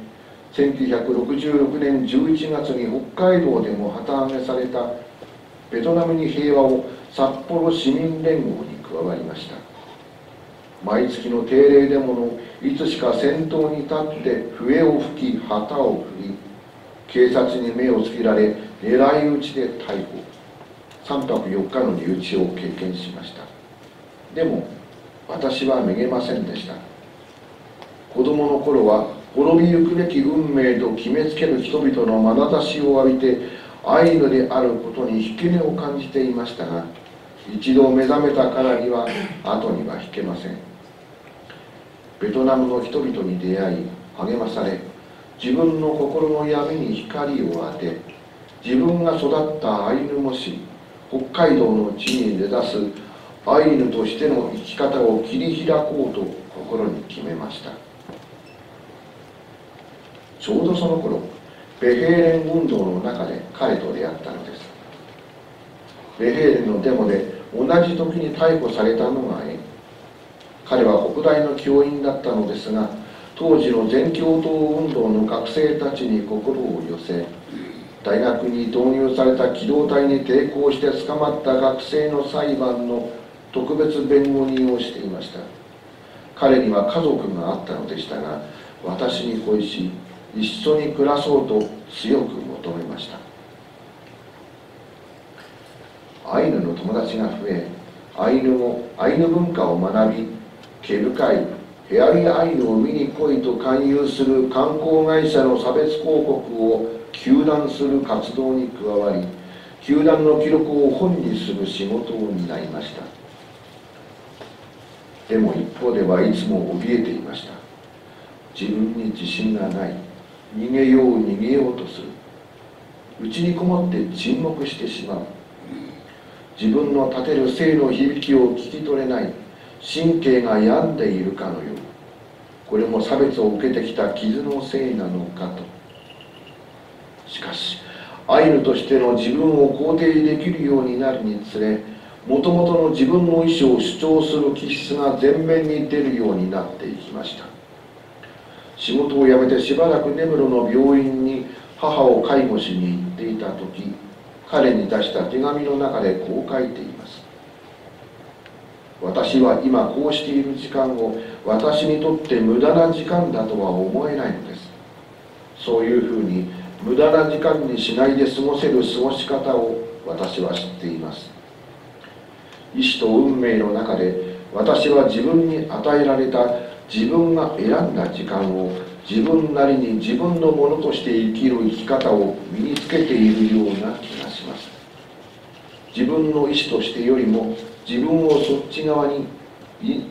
1966年11月に北海道でも旗揚げされたベトナムに平和を札幌市民連合に加わりました。毎月の定例デモのいつしか先頭に立って笛を吹き、旗を振り、警察に目をつけられ、狙い撃ちで逮捕、3泊4日の留置を経験しました。でも私はめげませんでした。子供の頃は滅びゆくべき運命と決めつける人々の眼差しを浴びて、アイヌであることに引け目を感じていましたが、一度目覚めたからには後には引けません。ベトナムの人々に出会い、励まされ、自分の心の闇に光を当て、自分が育ったアイヌモシン、北海道の地に根ざすアイヌとしての生き方を切り開こうと心に決めました。ちょうどその頃、ベヘーレン運動の中で彼と出会ったのです。ベヘーレンのデモで同じ時に逮捕されたのが彼は北大の教員だったのですが、当時の全共闘運動の学生たちに心を寄せ、大学に導入された機動隊に抵抗して捕まった学生の裁判の特別弁護人をしていました。彼には家族があったのでしたが、私に恋し、一緒に暮らそうと強く求めました。アイヌの友達が増え、アイヌ文化を学び、毛深いヘアリアイヌを見に来いと勧誘する観光会社の差別広告を糾弾する活動に加わり、糾弾の記録を本にする仕事を担いました。でも一方ではいつも怯えていました。自分に自信がない、逃げようとする、うちにこもって沈黙してしまう、自分の立てる声の響きを聞き取れない、神経が病んでいるかのよう、これも差別を受けてきた傷のせいなのかと。しかしアイヌとしての自分を肯定できるようになるにつれ、もともとの自分の意思を主張する気質が前面に出るようになっていきました。仕事を辞めてしばらく根室の病院に母を介護しに行っていた時、彼に出した手紙の中でこう書いています。私は今こうしている時間を私にとって無駄な時間だとは思えないのです。そういうふうに無駄な時間にしないで過ごせる過ごし方を私は知っています。意志と運命の中で、私は自分に与えられた、自分が選んだ時間を自分なりに自分のものとして生きる生き方を身につけているような気がします。自分の意志としてよりも、自分をそっち側に、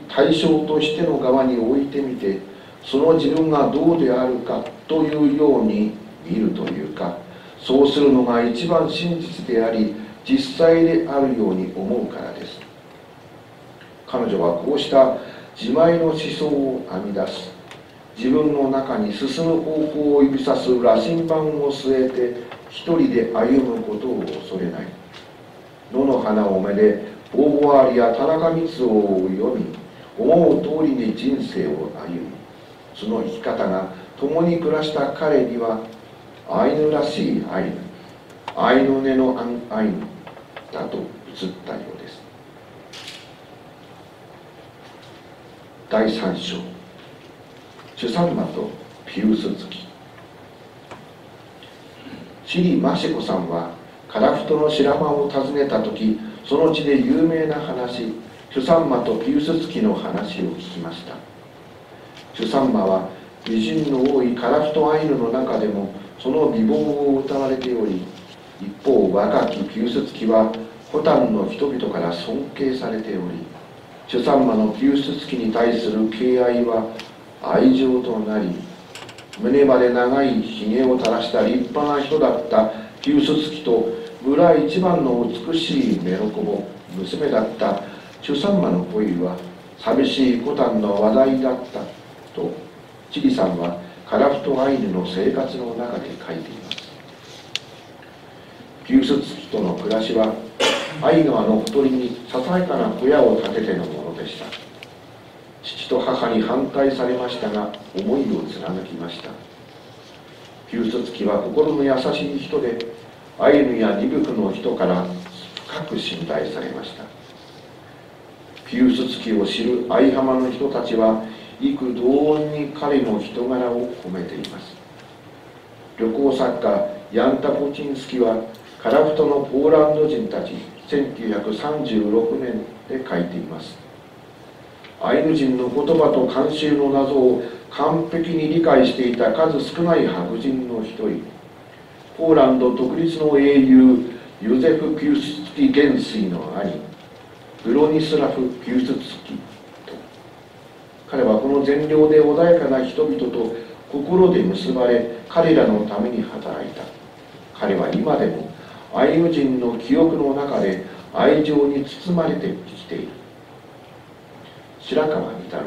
対象としての側に置いてみて、その自分がどうであるかというように見るというか、そうするのが一番真実であり、実際であるように思うからです。彼女はこうした自前の思想を編み出し、自分の中に進む方向を指さす羅針盤を据えて、一人で歩むことを恐れない。野の花をめで、ボーヴォワールや田中光雄を読み、思う通りに人生を歩む。その生き方が共に暮らした彼には、アイヌらしいアイヌ、アイヌネのアイヌだと映ったようです。第三章、チュサンマとピウス月。シリ・マシコさんは樺太の白間を訪ねた時、その地で有名な話、チュサンマとピウス月の話を聞きました。チュサンマは美人の多い樺太アイヌの中でもその美貌を歌われており、一方若きピウス月はホタンの人々から尊敬されており、チュサンマのピウス月に対する敬愛は愛情となり、胸まで長いひげを垂らした立派な人だったピウス月と、村一番の美しいメロコボ娘だったチュサンマの恋は寂しいホタンの話題だったと、チリさんは樺太アイヌの生活の中で書いています。ピウス月との暮らしはアイヌ川のほとりにささやかな小屋を建ててのものでした。父と母に反対されましたが、思いを貫きました。ピウス月は心の優しい人で、アイヌやリブクの人から深く信頼されました。ピウス月を知る相浜の人たちは幾度に彼の人柄を褒めています。旅行作家ヤンタ・ポチンスキは樺太のポーランド人たち、1936年で書いています。アイヌ人の言葉と慣習の謎を完璧に理解していた数少ない白人の一人、ポーランド独立の英雄ユゼフ・ピウスツキ元帥の兄ブロニスラフ・ピウスツキ。彼はこの善良で穏やかな人々と心で結ばれ、彼らのために働いた。彼は今でもアイヌ人の記憶の中で愛情に包まれて生きている。白川弥太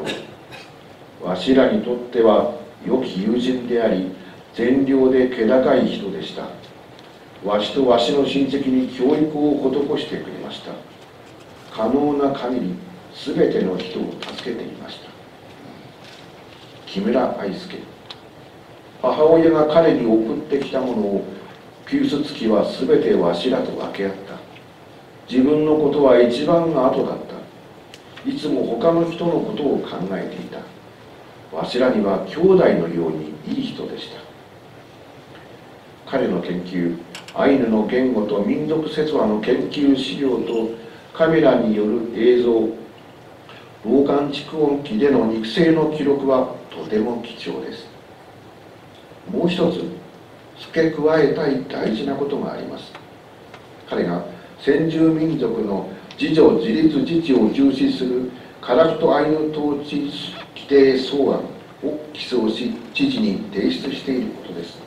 郎、わしらにとっては良き友人であり、善良で気高い人でした。わしとわしの親戚に教育を施してくれました。可能な限り全ての人を助けていました。木村愛介、母親が彼に送ってきたものをピウス月は全てわしらと分け合った。自分のことは一番後だった。いつも他の人のことを考えていた。わしらには兄弟のようにいい人でした。彼の研究、アイヌの言語と民族説話の研究資料とカメラによる映像、老眼蓄音機での肉声の記録はとても貴重です。もう一つ付け加えたい大事なことがあります。彼が先住民族の自助自立自治を重視する樺太アイヌ統治規定草案を起草し、知事に提出していることです。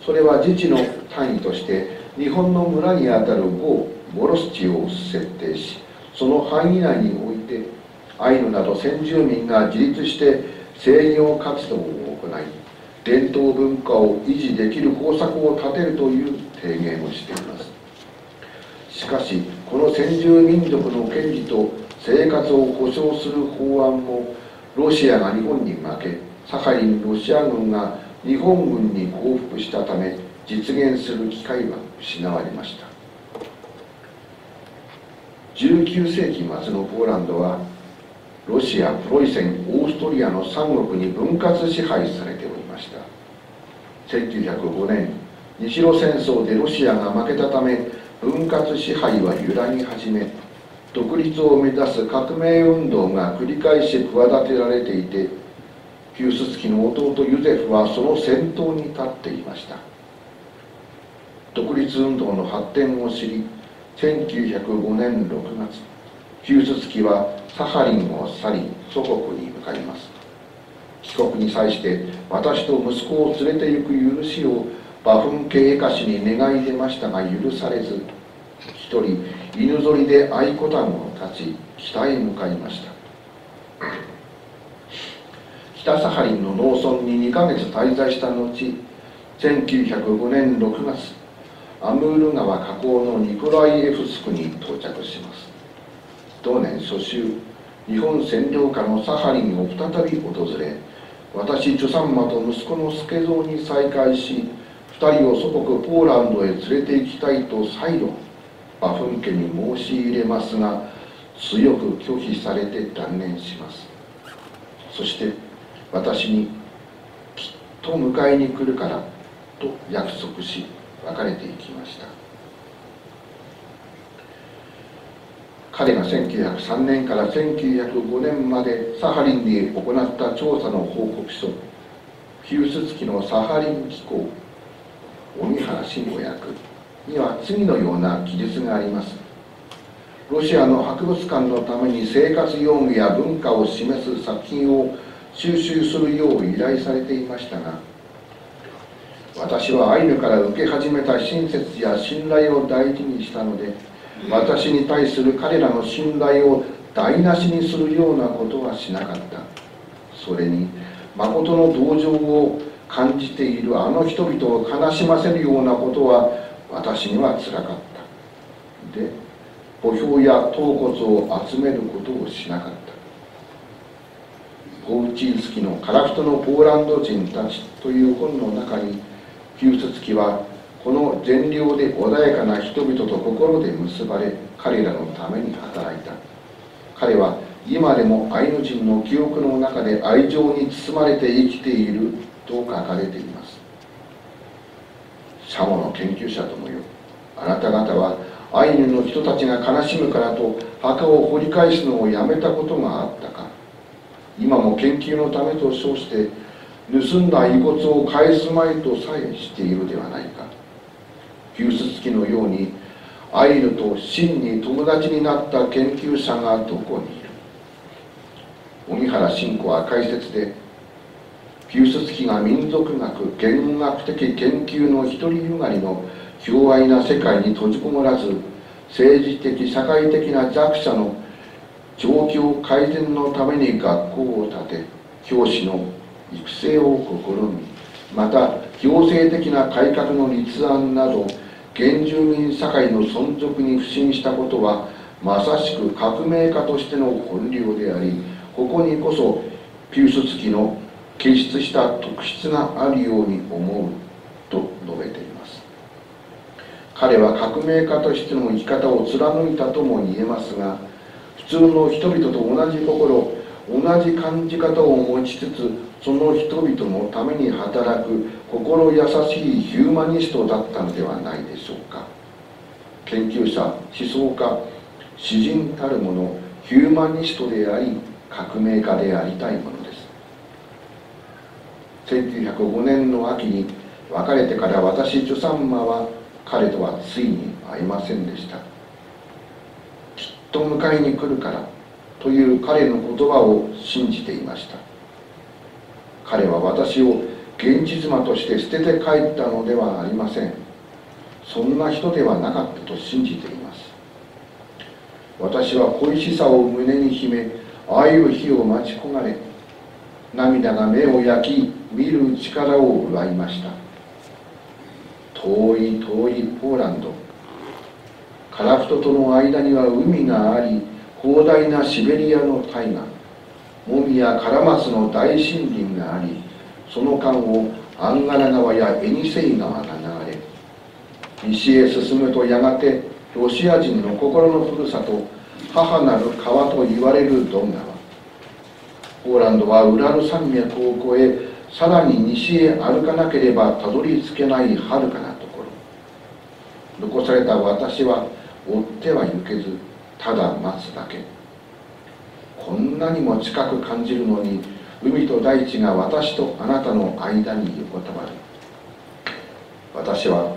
それは自治の単位として日本の村にあたる某モロス地を設定し、その範囲内においてアイヌなど先住民が自立して制御活動を行い、伝統文化を維持できる方策を立てるという提言をしています。しかし、この先住民族の権利と生活を保障する法案も、ロシアが日本に負け、サハリンロシア軍が日本軍に降伏したため、実現する機会は失われました。19世紀末のポーランドは、ロシア、プロイセン、オーストリアの3国に分割支配されておりました。1905年、日露戦争でロシアが負けたため、分割支配は揺らぎ始め、独立を目指す革命運動が繰り返し企てられていて、ピューススキの弟ユゼフはその先頭に立っていました。独立運動の発展を知り、1905年6月、ピューススキはサハリンを去り、祖国に向かいます。帰国に際して、私と息子を連れて行く許しをバフン系絵菓子に願い出ましたが許されず、一人犬ぞりでアイコタンを立ち、北へ向かいました。北サハリンの農村に2ヶ月滞在した後、1905年6月、アムール川河口のニコライエフスクに到着します。同年初秋、日本占領下のサハリンを再び訪れ、私チュサンマと息子のスケゾウに再会し、二人を祖国ポーランドへ連れて行きたいと再度バフン家に申し入れますが、強く拒否されて断念します。そして私に「きっと迎えに来るから」と約束し、別れていきました。彼が1903年から1905年までサハリンで行った調査の報告書「ピュースツキのサハリン機構」荻原慎吾役には次のような記述があります。ロシアの博物館のために生活用具や文化を示す作品を収集するよう依頼されていましたが、私はアイヌから受け始めた親切や信頼を大事にしたので、私に対する彼らの信頼を台無しにするようなことはしなかった。それに誠の同情を感じているあの人々を悲しませるようなことは私にはつらかった。で、墓標や頭骨を集めることをしなかった。ゴウチンスキの「樺太のポーランド人たち」という本の中に、ピウスツキはこの善良で穏やかな人々と心で結ばれ、彼らのために働いた。彼は今でもアイヌ人の記憶の中で愛情に包まれて生きていると書かれています。シャモの研究者ともよ、あなた方はアイヌの人たちが悲しむからと墓を掘り返すのをやめたことがあったか。今も研究のためと称して盗んだ遺骨を返すまいとさえしているではないか。ピュースツキのようにアイヌと真に友達になった研究者がどこにいる。荻原慎吾は解説で、ピュースツキが民族学・言学的研究の独りゆがりの卑猥な世界に閉じこもらず、政治的・社会的な弱者の状況改善のために学校を建て、教師の育成を試み、また行政的な改革の立案など原住民社会の存続に腐心したことは、まさしく革命家としての本領であり、ここにこそピュースツキの傑出した特質があるように思うと述べています。彼は革命家としての生き方を貫いたとも言えますが、普通の人々と同じ心、同じ感じ方を持ちつつ、その人々のために働く心優しいヒューマニストだったのではないでしょうか。研究者、思想家、詩人たるもの、ヒューマニストであり、革命家でありたいものです。1905年の秋に別れてから私、ジュサンマは彼とはついに会いませんでした。きっと迎えに来るからという彼の言葉を信じていました。彼は私を現実魔として捨てて帰ったのではありません。そんな人ではなかったと信じています。私は恋しさを胸に秘め、会える日を待ち焦がれ、涙が目を焼き、見る力を奪いました。遠い遠いポーランド、樺太との間には海があり、広大なシベリアの大河、モミやカラマスの大森林があり、その間をアンガラ川やエニセイ川が流れ、西へ進むとやがてロシア人の心のふるさと、母なる川と言われるドン川。ポーランドはウラル山脈を越え、さらに西へ歩かなければたどり着けない遥かなところ。残された私は追っては行けず、ただ待つだけ。こんなにも近く感じるのに、海と大地が私とあなたの間に横たわる。私は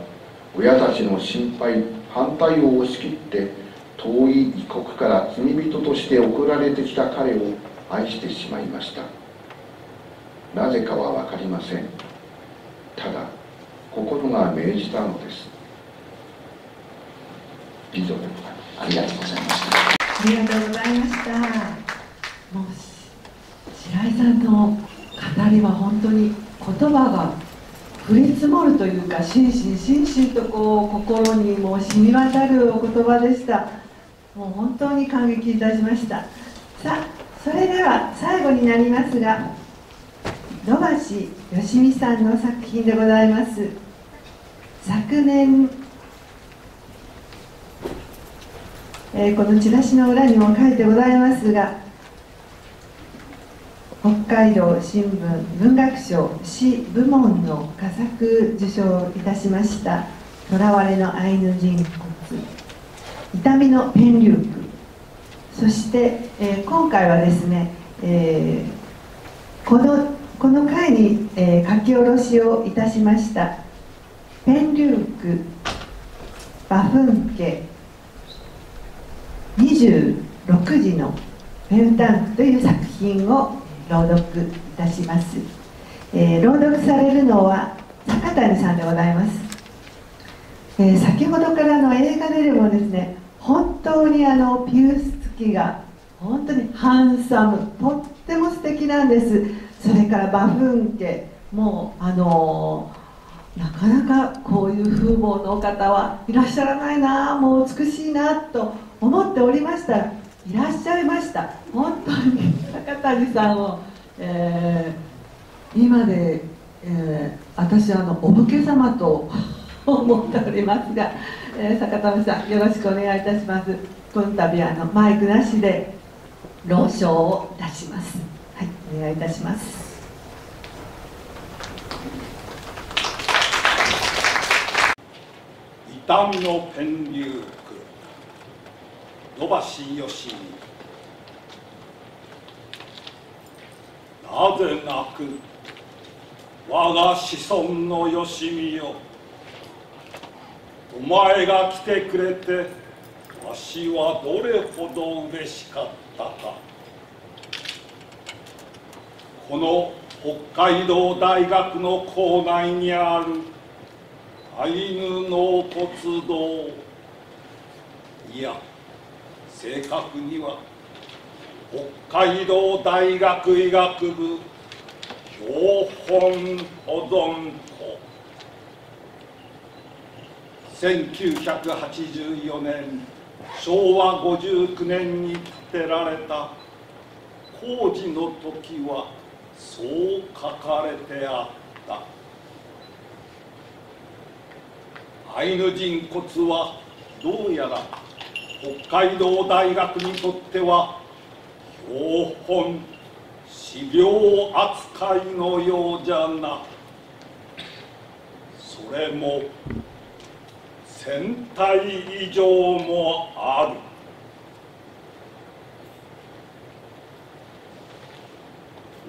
親たちの心配、反対を押し切って、遠い異国から罪人として送られてきた彼を愛してしまいました。なぜかはわかりません。ただ、心が命じたのです。以上でございます。ありがとうございました。ありがとうございました。もう白井さんの語りは本当に言葉が降り積もるというか、心身心身とこう心にもう染み渡るお言葉でした。もう本当に感激いたしました。さあ、それでは最後になりますが、土橋よしみさんの作品でございます。昨年、このチラシの裏にも書いてございますが、北海道新聞文学賞詩部門の佳作受賞いたしました「囚われのアイヌ人骨」「痛みのペンリューク」、そして、今回はですね、この回に、書き下ろしをいたしました「ペンリュークバフン家26時のペンタンク」という作品を朗読いたします。朗読されるのは坂谷さんでございます。先ほどからの映画でもですね、本当にピウスツキが本当にハンサム、とっても素敵なんです。それからバフン家もなかなかこういう風貌のお方はいらっしゃらないな、もう美しいなと思っておりましたら、いらっしゃいました。本当に坂谷さんを、今で、私お武家様と思っておりますが、坂谷さんよろしくお願いいたします。この度マイクなしで朗唱をいたします。はい、お願いいたします。痛みのペンリューク、土橋よしみ。なぜ泣く我が子孫のよしみよ、お前が来てくれてわしはどれほど嬉しかったか。この北海道大学の構内にあるアイヌ納骨堂、いや正確には北海道大学医学部標本保存庫。1984年昭和59年に建てられた。工事の時はそう書かれてあった。アイヌ人骨はどうやら北海道大学にとっては標本資料扱いのようじゃな。それも1000体以上もある。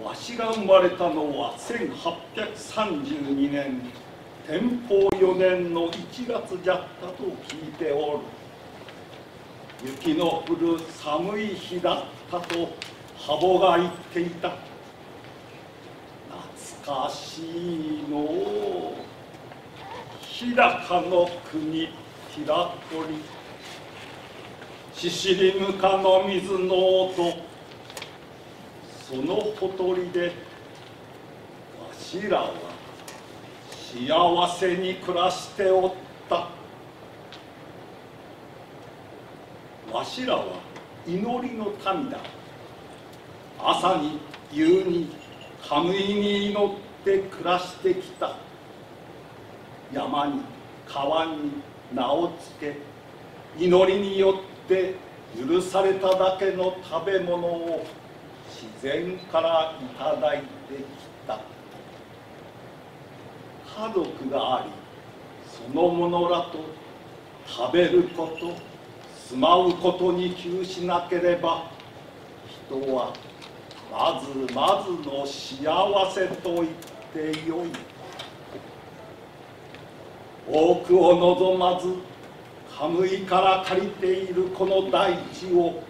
わしが生まれたのは1832年天保4年の1月じゃったと聞いておる。雪の降る寒い日だったと羽母が言っていた。懐かしいのう。日高の国ティラコリ、シシリム科の水の音、そのほとりでわしらは幸せに暮らしておった。わしらは祈りの民だ。朝に夕に神に祈って暮らしてきた。山に川に名を付け、祈りによって許されただけの食べ物を自然からいただいてきた。家族があり、そのものらと食べること、住まうことに窮しなければ、人はまずまずの幸せと言ってよい。多くを望まずカムイから借りているこの大地を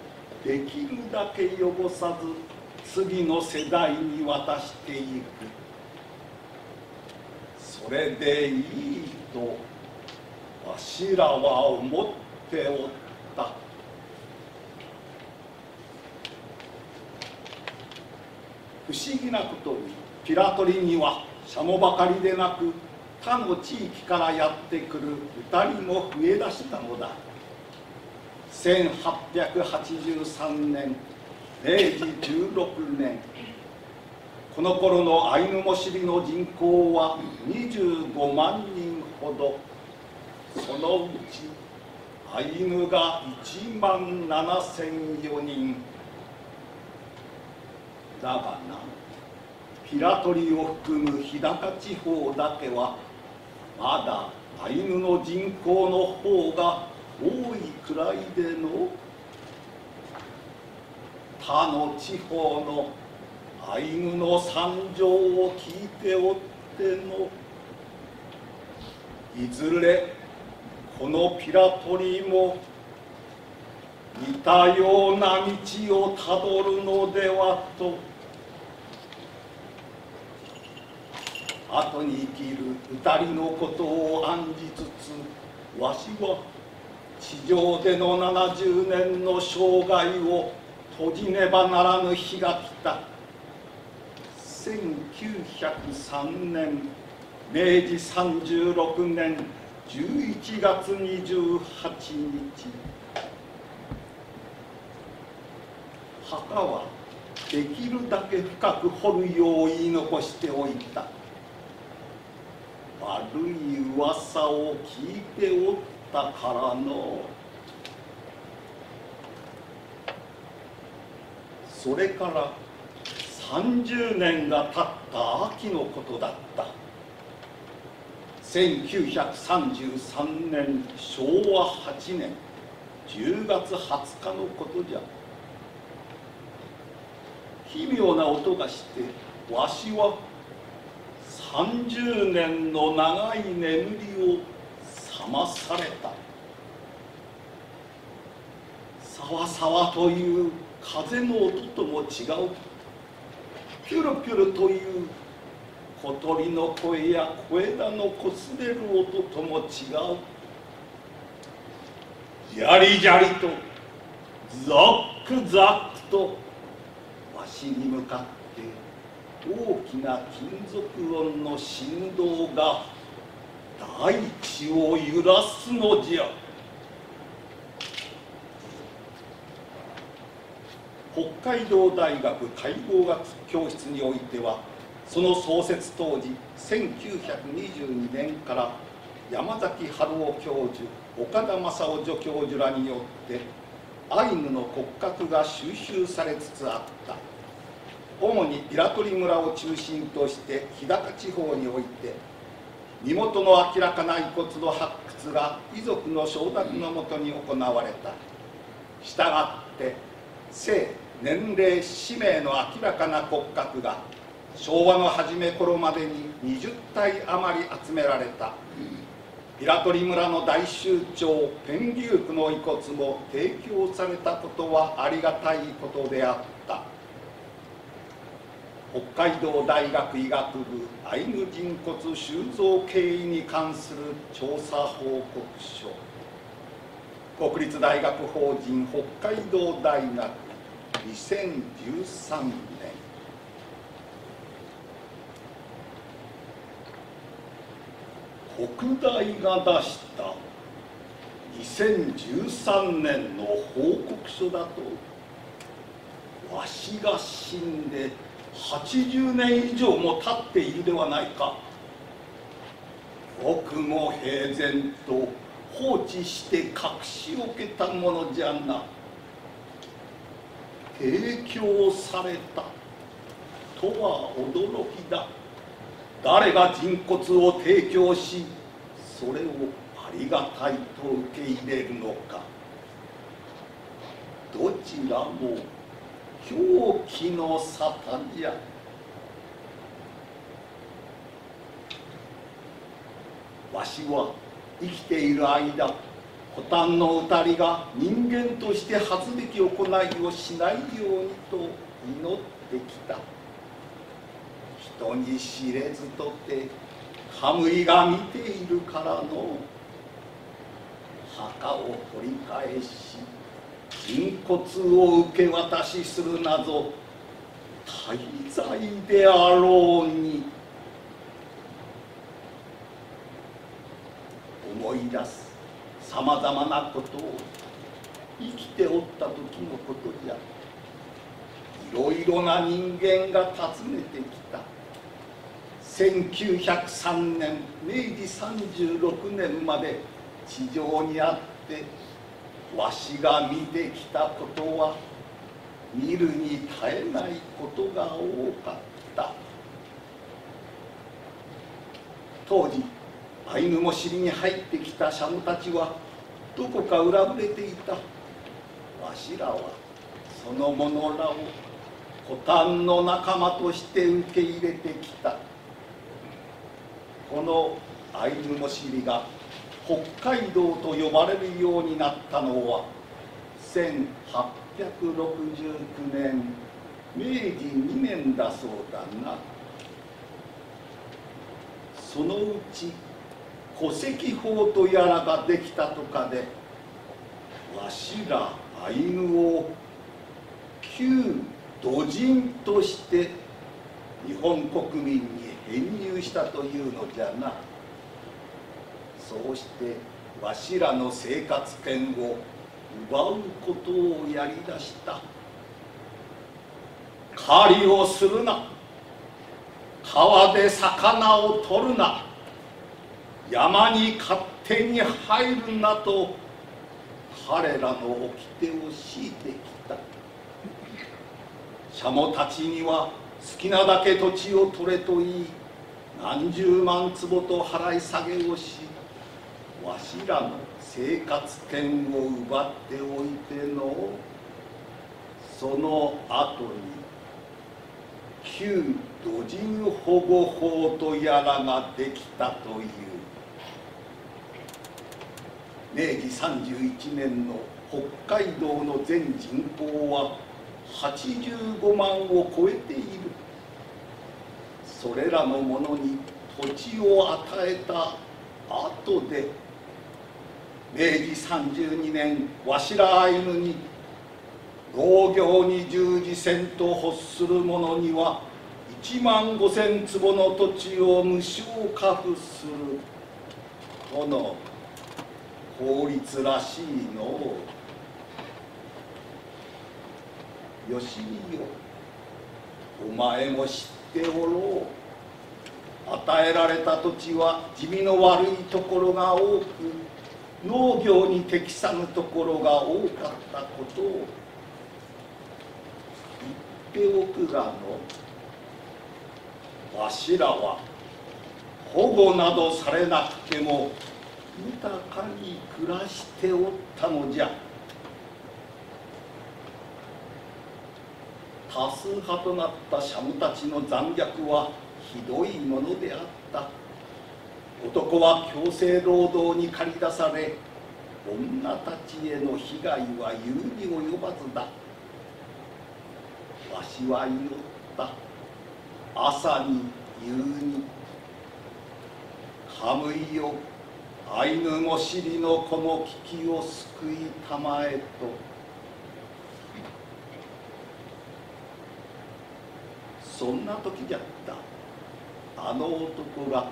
できるだけ汚さず次の世代に渡していく。それでいいとわしらは思っておった。不思議なことにピラトリにはシャモばかりでなく、他の地域からやってくる2人も増えだしたのだ。1883年明治16年、この頃のアイヌモシリの人口は25万人ほど。そのうちアイヌが1万7004人。だがな、ピラトリを含む日高地方だけはまだアイヌの人口の方が多いくらいでの。他の地方のアイヌの惨状を聞いておっての、いずれこのピラトリも似たような道をたどるのではと。後に生きる二人のことを案じつつ、わしは地上での70年の生涯を閉じねばならぬ日が来た。1903年明治36年11月28日。墓はできるだけ深く掘るよう言い残しておいた。悪い噂を聞いておったからの。それから30年が経った秋のことだった。1933年昭和8年10月20日のことじゃ。奇妙な音がして、わしは30年の長い眠りを覚まされた。さわさわという風の音とも違う。ピュルピュルという小鳥の声や小枝のこすれる音とも違う。ジャリジャリとザックザックとわしに向かって大きな金属音の振動が大地を揺らすのじゃ。北海道大学解剖学教室においては、その創設当時1922年から山崎春夫教授、岡田正夫助教授らによってアイヌの骨格が収集されつつあった。主に平取村を中心として日高地方において身元の明らかな遺骨の発掘が遺族の承諾のもとに行われた。したがって性、年齢、氏名の明らかな骨格が昭和の初め頃までに20体余り集められた。平取村の大酋長ペンギュークの遺骨も提供されたことはありがたいことであった。北海道大学医学部アイヌ人骨収蔵経緯に関する調査報告書、国立大学法人北海道大学2013年。北大が出した2013年の報告書だと、わしが死んで80年以上も経っているではないか。よくも平然と放置して隠しおけたものじゃな。提供されたとは驚きだ。誰が人骨を提供し、それをありがたいと受け入れるのか。どちらも狂気の沙汰じゃ。わしは生きている間、古丹のうたりが人間として恥ずべき行いをしないようにと祈ってきた。人に知れずとてカムイが見ているからの。墓を取り返し人骨を受け渡しするなど大罪であろうに。思い出すさまざまなことを生きておった時のことじゃ。いろいろな人間が訪ねてきた。1903年明治36年まで地上にあってわしが見てきたことは見るに堪えないことが多かった。当時アイヌも尻に入ってきた社務たちはどこか裏ぶれていた。わしらはその者らを古丹の仲間として受け入れてきた。このアイヌの尻が北海道と呼ばれるようになったのは1869年明治2年だそうだな。そのうち戸籍法とやらができたとかでわしらアイヌを旧土人として日本国民に編入したというのじゃな。そうしてわしらの生活権を奪うことをやりだした。狩りをするな、川で魚を取るな、山に勝手に入るなと彼らの掟を敷いてきた。シャモたちには好きなだけ土地を取れと言い何十万坪と払い下げをしわしらの生活権を奪っておいての。その後に旧土人保護法とやらができたという。明治31年の北海道の全人口は85万を超えている。それらの者に土地を与えた後で明治32年わしらアイヌに農業に従事せんと欲する者には1万5,000坪の土地を無償下付するとの法律らしいのを。よしみよ、お前も知っておろう。与えられた土地は地味の悪いところが多く、農業に適さぬところが多かったことを言っておくがの、わしらは保護などされなくても豊かに暮らしておったのじゃ。多数派となったシャムたちの残虐はひどいものであった。男は強制労働に駆り出され、女たちへの被害は言うに及ばずだ。わしは祈った。朝に夕に、カムイよ、アイヌゴシリのこの危機を救いたまえと。そんな時じゃった。あの男が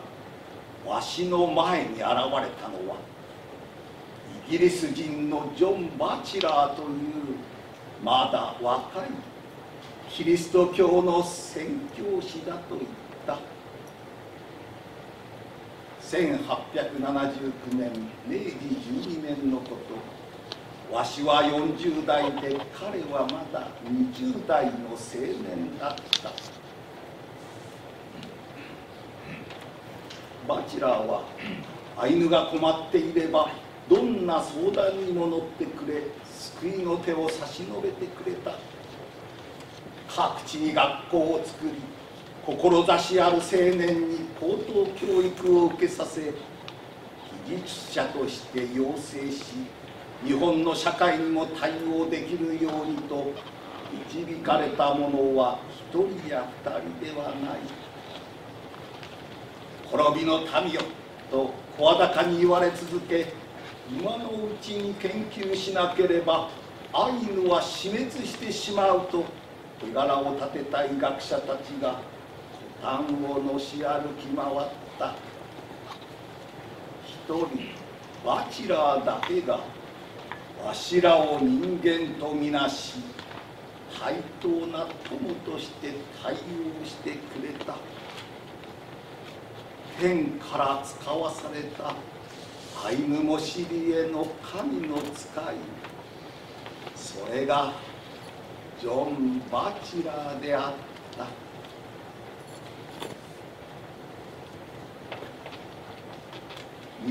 わしの前に現れたのは、イギリス人のジョン・バチラーというまだ若いキリスト教の宣教師だと言った。1879年明治12年のこと。わしは40代で、彼はまだ20代の青年だった。バチェラーはアイヌが困っていればどんな相談にも乗ってくれ、救いの手を差し伸べてくれた。各地に学校を作り、志ある青年に高等教育を受けさせ、技術者として養成し、日本の社会にも対応できるようにと導かれた者は一人や二人ではない。滅びの民よと声高に言われ続け、今のうちに研究しなければアイヌは死滅してしまうと手柄を立てたい学者たちが古典をのし歩き回った。一人バチラーだけがわしらを人間とみなし、対等な友として対応してくれた。天から使わされたアイヌゴシリへの神の使い、それがジョン・バチェラーであった。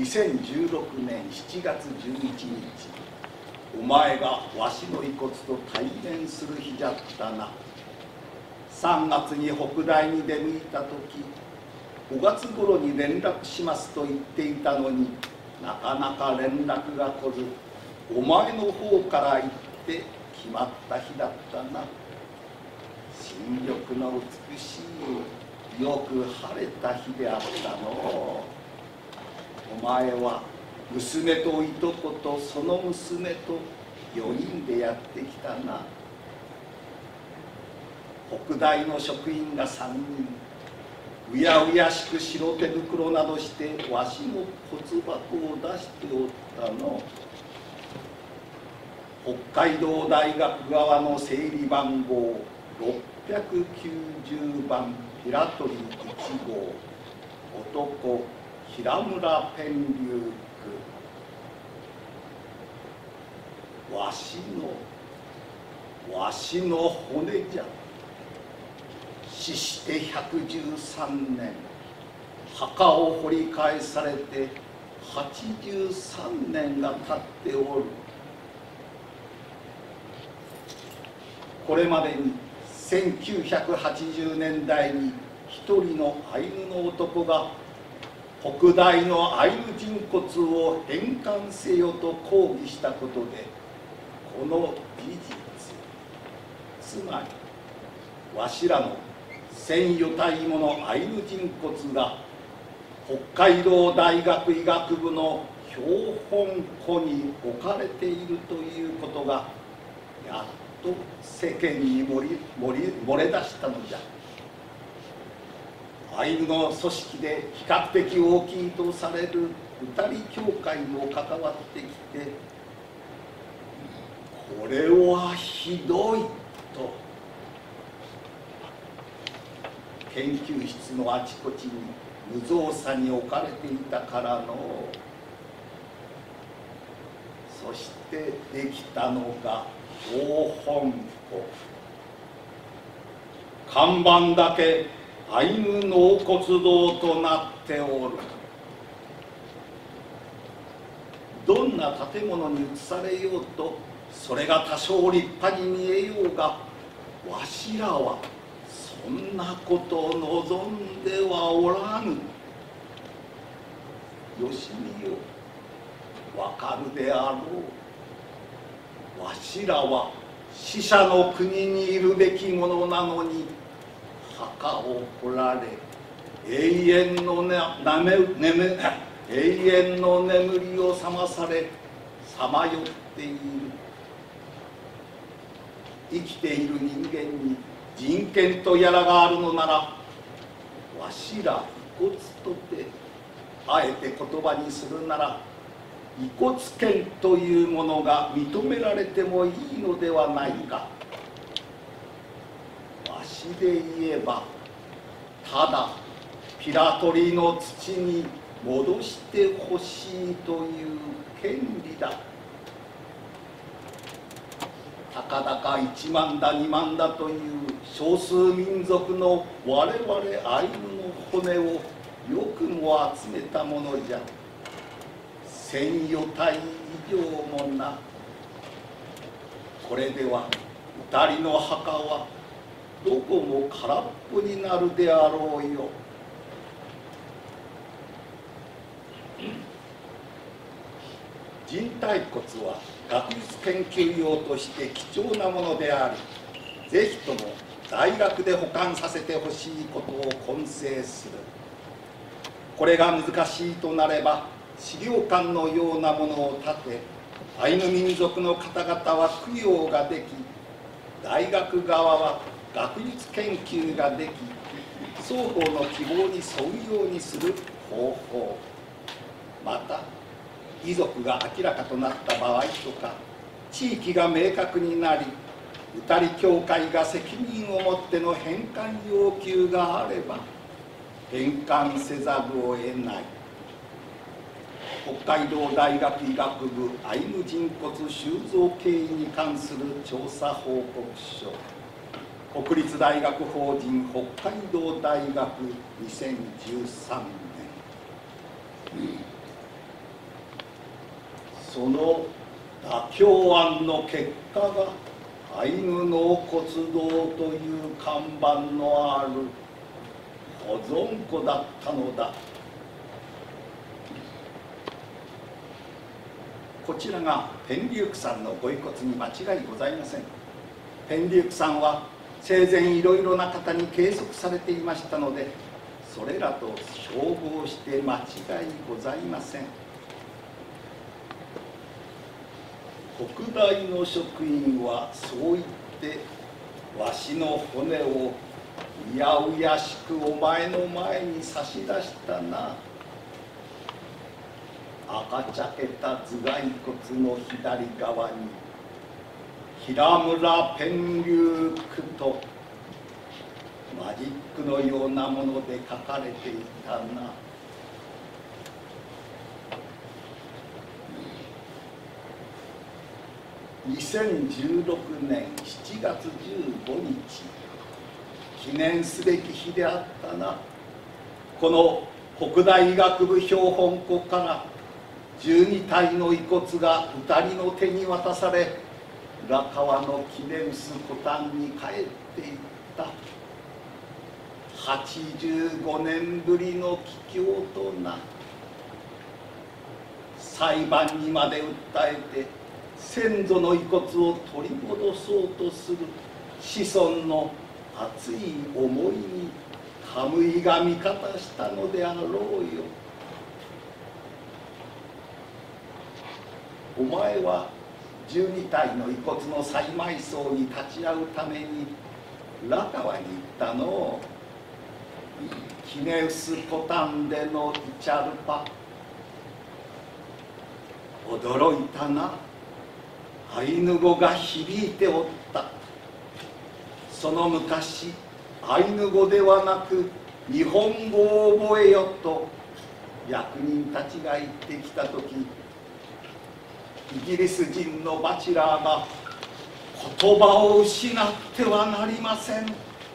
2016年7月11日、お前がわしの遺骨と対面する日じゃったな。3月に北大に出向いた時、5月頃に連絡しますと言っていたのに、なかなか連絡が来ず、お前の方から言って決まった日だったな。新緑の美しい、よく晴れた日であったの。お前は娘といとこと、その娘と4人でやってきたな。北大の職員が3人。うやうやしく白手袋などしてわしの骨箱を出しておったの。北海道大学側の整理番号690番ピラトリ1号、男平村ペンリューク。わしの骨じゃ。死して113年、墓を掘り返されて83年が経っておる。これまでに1980年代に一人のアイヌの男が北大のアイヌ人骨を返還せよと抗議したことで、この美術、つまりわしらの1400体ものアイヌ人骨が北海道大学医学部の標本庫に置かれているということが、やっと世間に漏れ出したのじゃ。アイヌの組織で比較的大きいとされる歌利協会も関わってきて、これはひどいと。研究室のあちこちに無造作に置かれていたからのう。そしてできたのが大本庫。看板だけアイヌ納骨堂となっておる。どんな建物に移されようとそれが多少立派に見えようが、わしらはそんなことを望んではおらぬ。よしみよ、わかるであろう。わしらは死者の国にいるべきものなのに、墓を掘られ永遠の眠りを覚まされさまよっている。生きている人間に人権とやらがあるのなら、わしら遺骨とてあえて言葉にするなら、遺骨権というものが認められてもいいのではないか。わしで言えば、ただピラトリの土に戻してほしいという権利だ。たかだか1万だ2万だという少数民族の我々アイヌの骨をよくも集めたものじゃ。1000余体以上もな。これでは2人の墓はどこも空っぽになるであろうよ。人体骨は学術研究用として貴重なものであり、ぜひとも在宅で保管させてほしいことを懇請する。これが難しいとなれば、資料館のようなものを建て、アイヌ民族の方々は供養ができ、大学側は学術研究ができ、双方の希望に沿うようにする方法、また遺族が明らかとなった場合とか、地域が明確になり、歌利協会が責任を持っての返還要求があれば返還せざるを得ない。北海道大学医学部アイヌ人骨収蔵経緯に関する調査報告書、国立大学法人北海道大学2013年。その妥協案の結果がアイヌ納骨堂という看板のある保存庫だったのだ。こちらがペンリュークさんのご遺骨に間違いございません。ペンリュークさんは生前いろいろな方に計測されていましたので、それらと照合して間違いございません。北大の職員はそう言って、わしの骨をうやうやしくお前の前に差し出したな。赤茶けた頭蓋骨の左側に平村ペンリュークとマジックのようなもので書かれていたな。2016年7月15日、記念すべき日であったな。この北大医学部標本庫から12体の遺骨が2人の手に渡され、浦河の記念す古誕に帰っていった。85年ぶりの帰郷とな。裁判にまで訴えて先祖の遺骨を取り戻そうとする子孫の熱い思いにカムイが味方したのであろうよ。お前は12体の遺骨の再埋葬に立ち会うために浦河に行ったの。キネウスコタンでのイチャルパ、驚いたな。アイヌ語が響いておった。その昔アイヌ語ではなく日本語を覚えよと役人たちが言ってきた時、イギリス人のバチェラーが「言葉を失ってはなりません」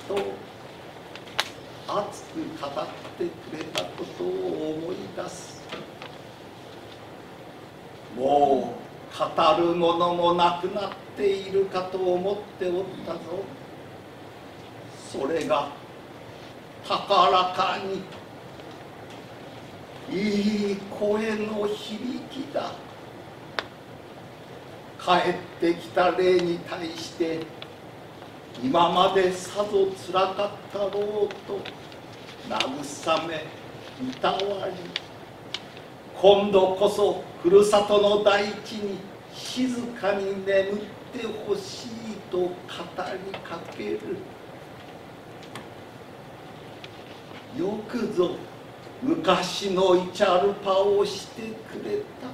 と熱く語ってくれたことを思い出す。もう語るものもなくなっているかと思っておったぞ。それが高らかにいい声の響きだ。帰ってきた霊に対して今までさぞつらかったろうと慰めいたわり、今度こそふるさとの大地に静かに眠ってほしいと語りかける。よくぞ昔のイチャルパをしてくれた。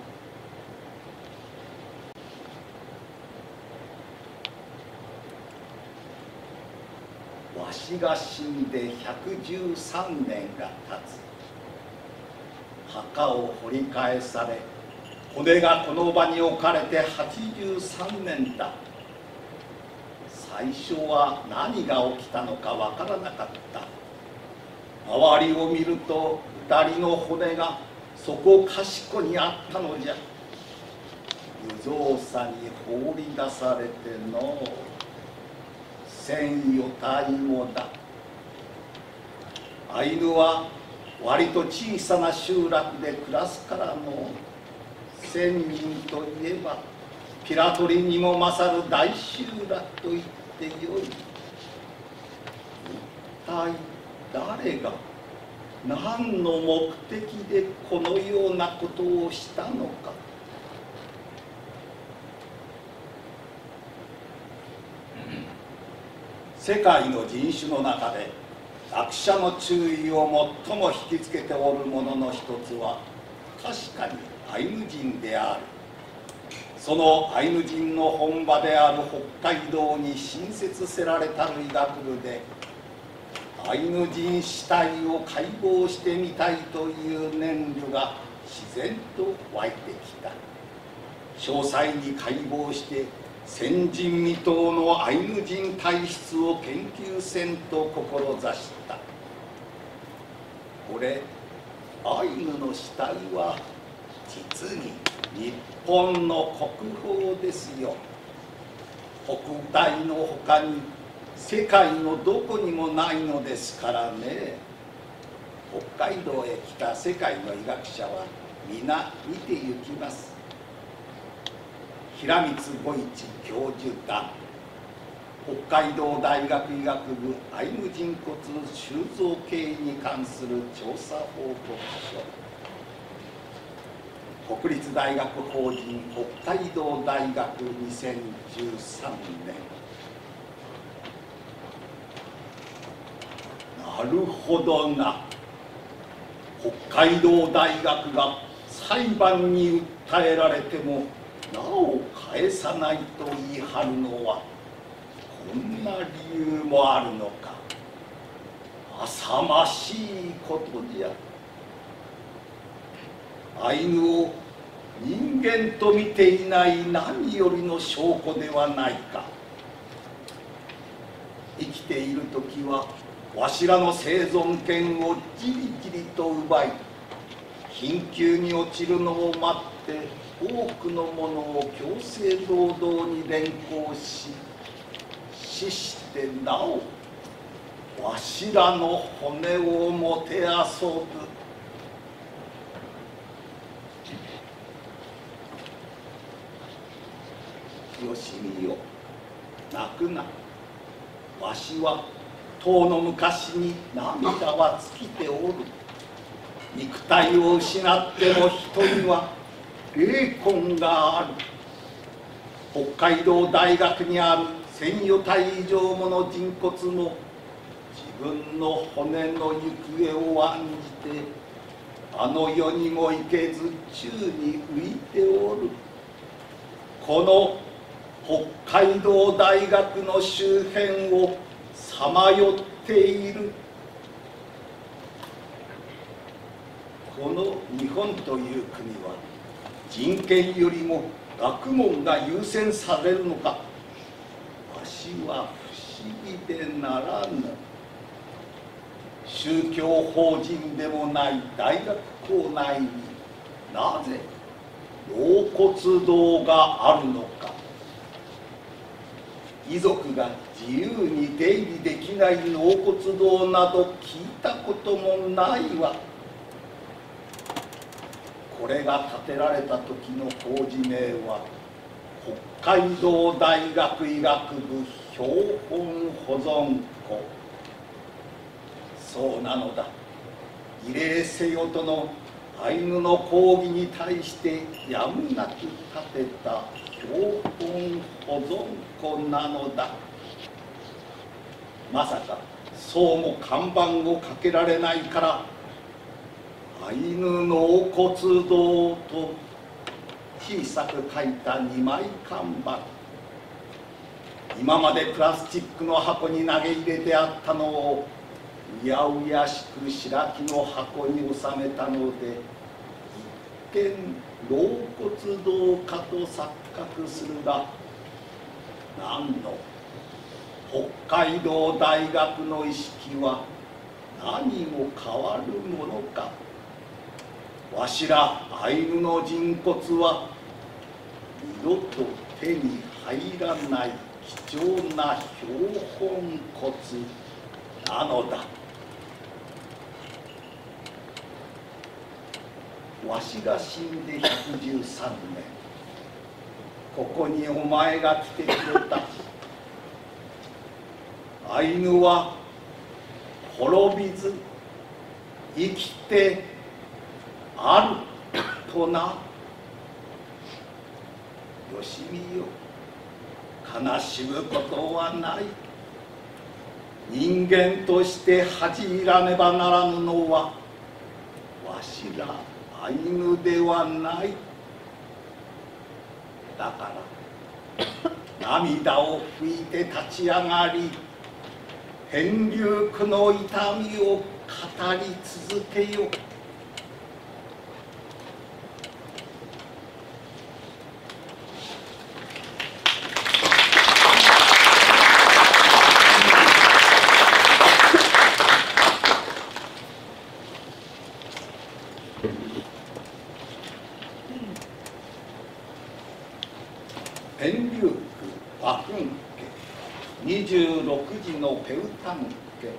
わしが死んで113年が経つ。墓を掘り返され、骨がこの場に置かれて83年だ。最初は何が起きたのかわからなかった。周りを見ると2人の骨がそこかしこにあったのじゃ。無造作に放り出されての戦よ対応だ。アイヌは割と小さな集落で暮らすからの1000人といえばピラトリにも勝る大集落と言ってよい。一体誰が何の目的でこのようなことをしたのか。世界の人種の中で学者の注意を最も引きつけておるものの一つは確かにアイヌ人である。そのアイヌ人の本場である北海道に新設せられた医学部でアイヌ人死体を解剖してみたいという念慮が自然と湧いてきた。詳細に解剖して先人未到のアイヌ人体質を研究せんと志した。これアイヌの死体は実に日本の国宝ですよ。北大のほかに世界のどこにもないのですからね。北海道へ来た世界の医学者は皆見てゆきます。平光五一教授が北海道大学医学部アイヌ人骨収蔵系に関する調査報告書、国立大学法人北海道大学2013年。なるほどな。北海道大学が裁判に訴えられてもなお返さないと言い張るのはこんな理由もあるのか。浅ましいことじゃ。アイヌを人間と見ていない何よりの証拠ではないか。生きている時はわしらの生存権をじりじりと奪い、貧窮に陥るのを待って多くの者を強制労働に連行し、死してなおわしらの骨をもてあそぶ。よしみよ、泣くな。わしは遠の昔に涙は尽きておる。肉体を失っても人には霊魂がある。北海道大学にある1000余体以上もの人骨も自分の骨の行方を案じてあの世にも行けず宙に浮いておる。この北海道大学の周辺をさまよっっているこの日本という国は人権よりも学問が優先されるのか、わしは不思議でならぬ。宗教法人でもない大学構内になぜ納骨堂があるのか。遺族が自由に出入りできない納骨堂など聞いたこともないわ。これが建てられた時の法事名は北海道大学医学部標本保存庫。そうなのだ。慰霊せよとのアイヌの抗議に対してやむなく建てた標本保存庫なのだ。まさかそうも看板をかけられないからアイヌ納骨堂と小さく書いた2枚看板、今までプラスチックの箱に投げ入れてあったのをうやうやしく白木の箱に収めたので一見納骨堂かと錯覚するが、何の北海道大学の意識は何も変わるものか。わしらアイヌの人骨は二度と手に入らない貴重な標本骨なのだ。わしが死んで113年、ここにお前が来てくれた。アイヌは滅びず生きてあるとな。よしみよ、悲しむことはない。人間として恥じらねばならぬのはわしらアイヌではない。だから涙を拭いて立ち上がり、変流区の痛みを語り続けよ。変流区和風家26時のペウタン家。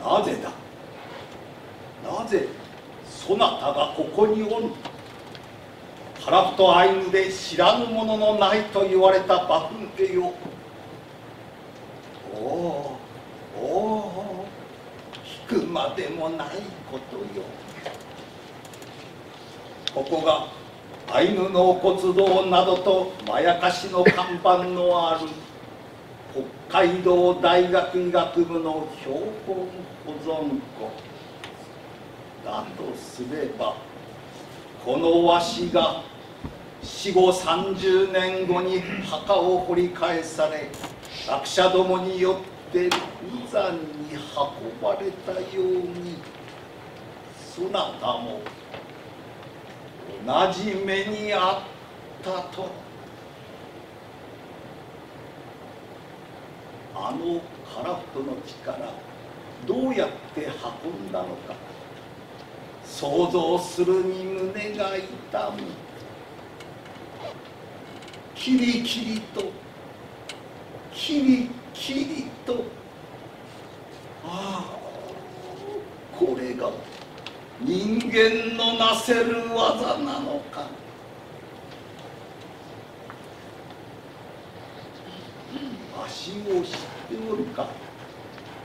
なぜだ、なぜそなたがここにおる。樺太アイヌで知らぬもののないと言われた和風家よ。おお聞くまでもないことよ。ここがアイヌ納骨堂などとまやかしの看板のある北海道大学医学部の標本保存庫だとすれば、このわしが死後30年後に墓を掘り返され、学者どもによって無残に運ばれたように、そなたも同じ目にあったと。あの樺太の地からどうやって運んだのか、想像するに胸が痛む。キリキリとキリキリと、ああこれが人間のなせる技なのか。わしを知っておるか。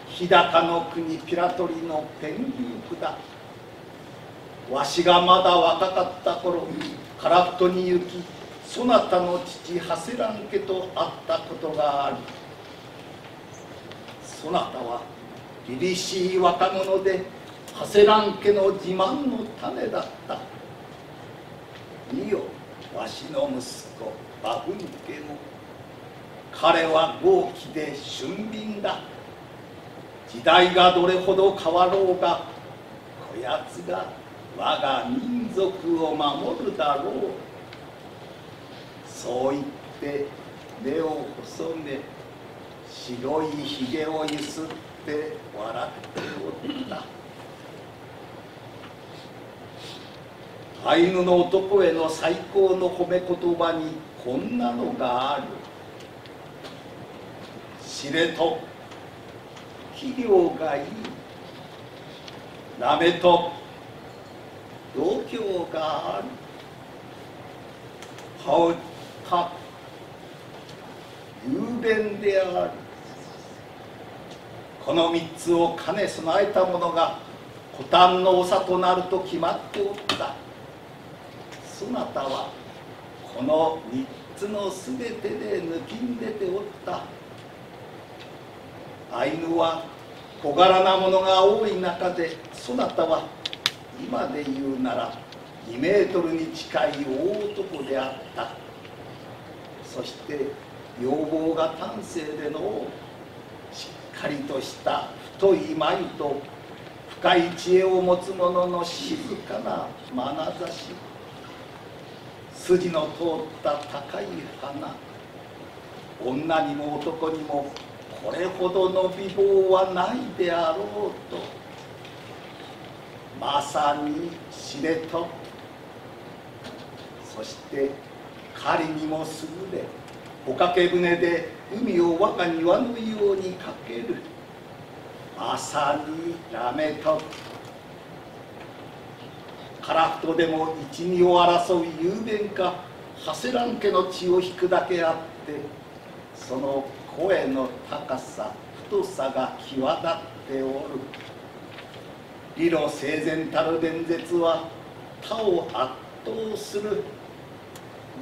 日高の国ピラトリのペンギンだ。わしがまだ若かった頃、樺太に行き、そなたの父ハセラン家と会ったことがある。そなたは凛々しい若者でハセラン家の自慢の種だった。見よ、わしの息子バフン家も彼は豪気で俊敏だ。時代がどれほど変わろうが、こやつが我が民族を守るだろう。そう言って目を細め、白いひげをゆすって笑っておった。アイヌの男への最高の褒め言葉にこんなのがある。知れと器量がいい。なめと度胸がある。羽織った雄弁である。この3つを兼ね備えたものが古丹の長となると決まっておった。そなたはこの3つのすべてで抜きん出ておった。アイヌは小柄なものが多い中で、そなたは今で言うなら2メートルに近い大男であった。そして容貌が端正でのしっかりとした太い眉と深い知恵を持つ者の静かな眼差し。筋の通った高い鼻。女にも男にもこれほどの美貌はないであろうと。まさに知れと。そして狩りにも優れ、おかけ船で海を我が庭のようにかける。まさになめと。樺太でも一二を争う雄弁か、長谷蘭家の血を引くだけあって、その声の高さ太さが際立っておる。理路整然たる伝説は他を圧倒する。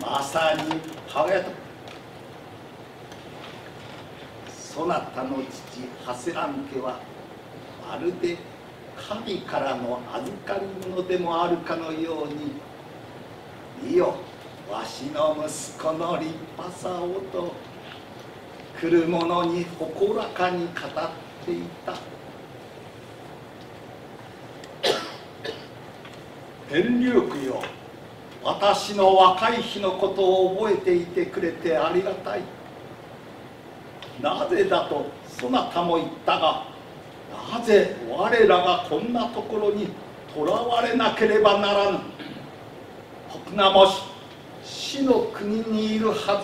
まさにパゲト。そなたの父長谷蘭家はまるで神からの預かり物でもあるかのように、いよわしの息子の立派さをと来る者に誇らかに語っていた。天竜区よ、私の若い日のことを覚えていてくれてありがたい。なぜだとそなたも言ったが、なぜ我らがこんなところにとらわれなければならぬ。国名もし死の国にいるは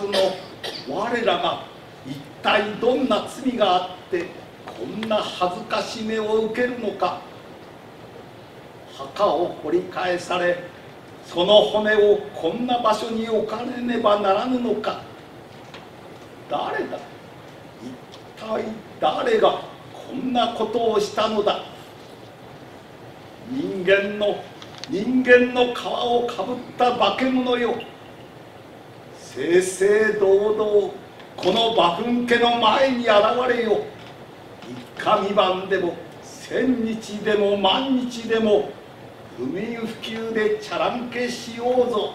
ずの我らが一体どんな罪があってこんな恥ずかしめを受けるのか。墓を掘り返され、その骨をこんな場所に置かれねばならぬのか。誰だ、一体誰がこんなことをしたのだ。人間の皮をかぶった化け物よ、正々堂々この馬群家の前に現れよ。一家未満でも千日でも万日でも不眠不休でチャランケしようぞ。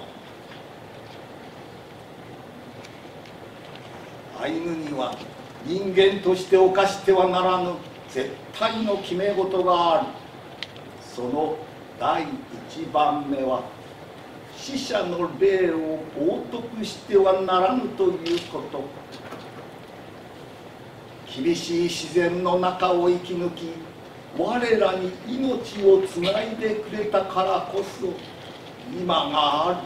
アイヌには人間として犯してはならぬ絶対の決め事がある。その第一番目は、死者の霊を冒涜してはならぬということ。厳しい自然の中を生き抜き、我らに命をつないでくれたからこそ今がある。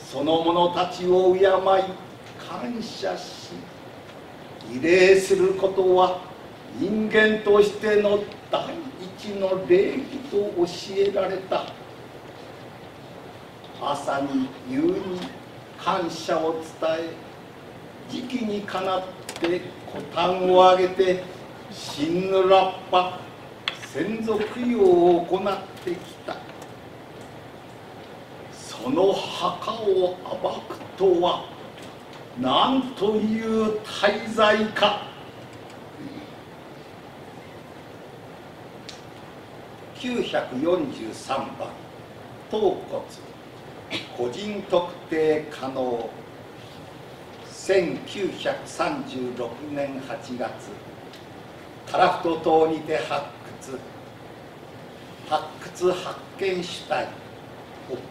その者たちを敬い感謝し、慰霊することは人間としての第一の礼儀と教えられた。朝に夕に感謝を伝え、時期にかなって古丹を挙げて神ぬらっぱ先祖供養を行ってきた。その墓を暴くとはなんという大罪か。943番頭骨個人特定可能。1936年8月樺太島にて発掘発見主体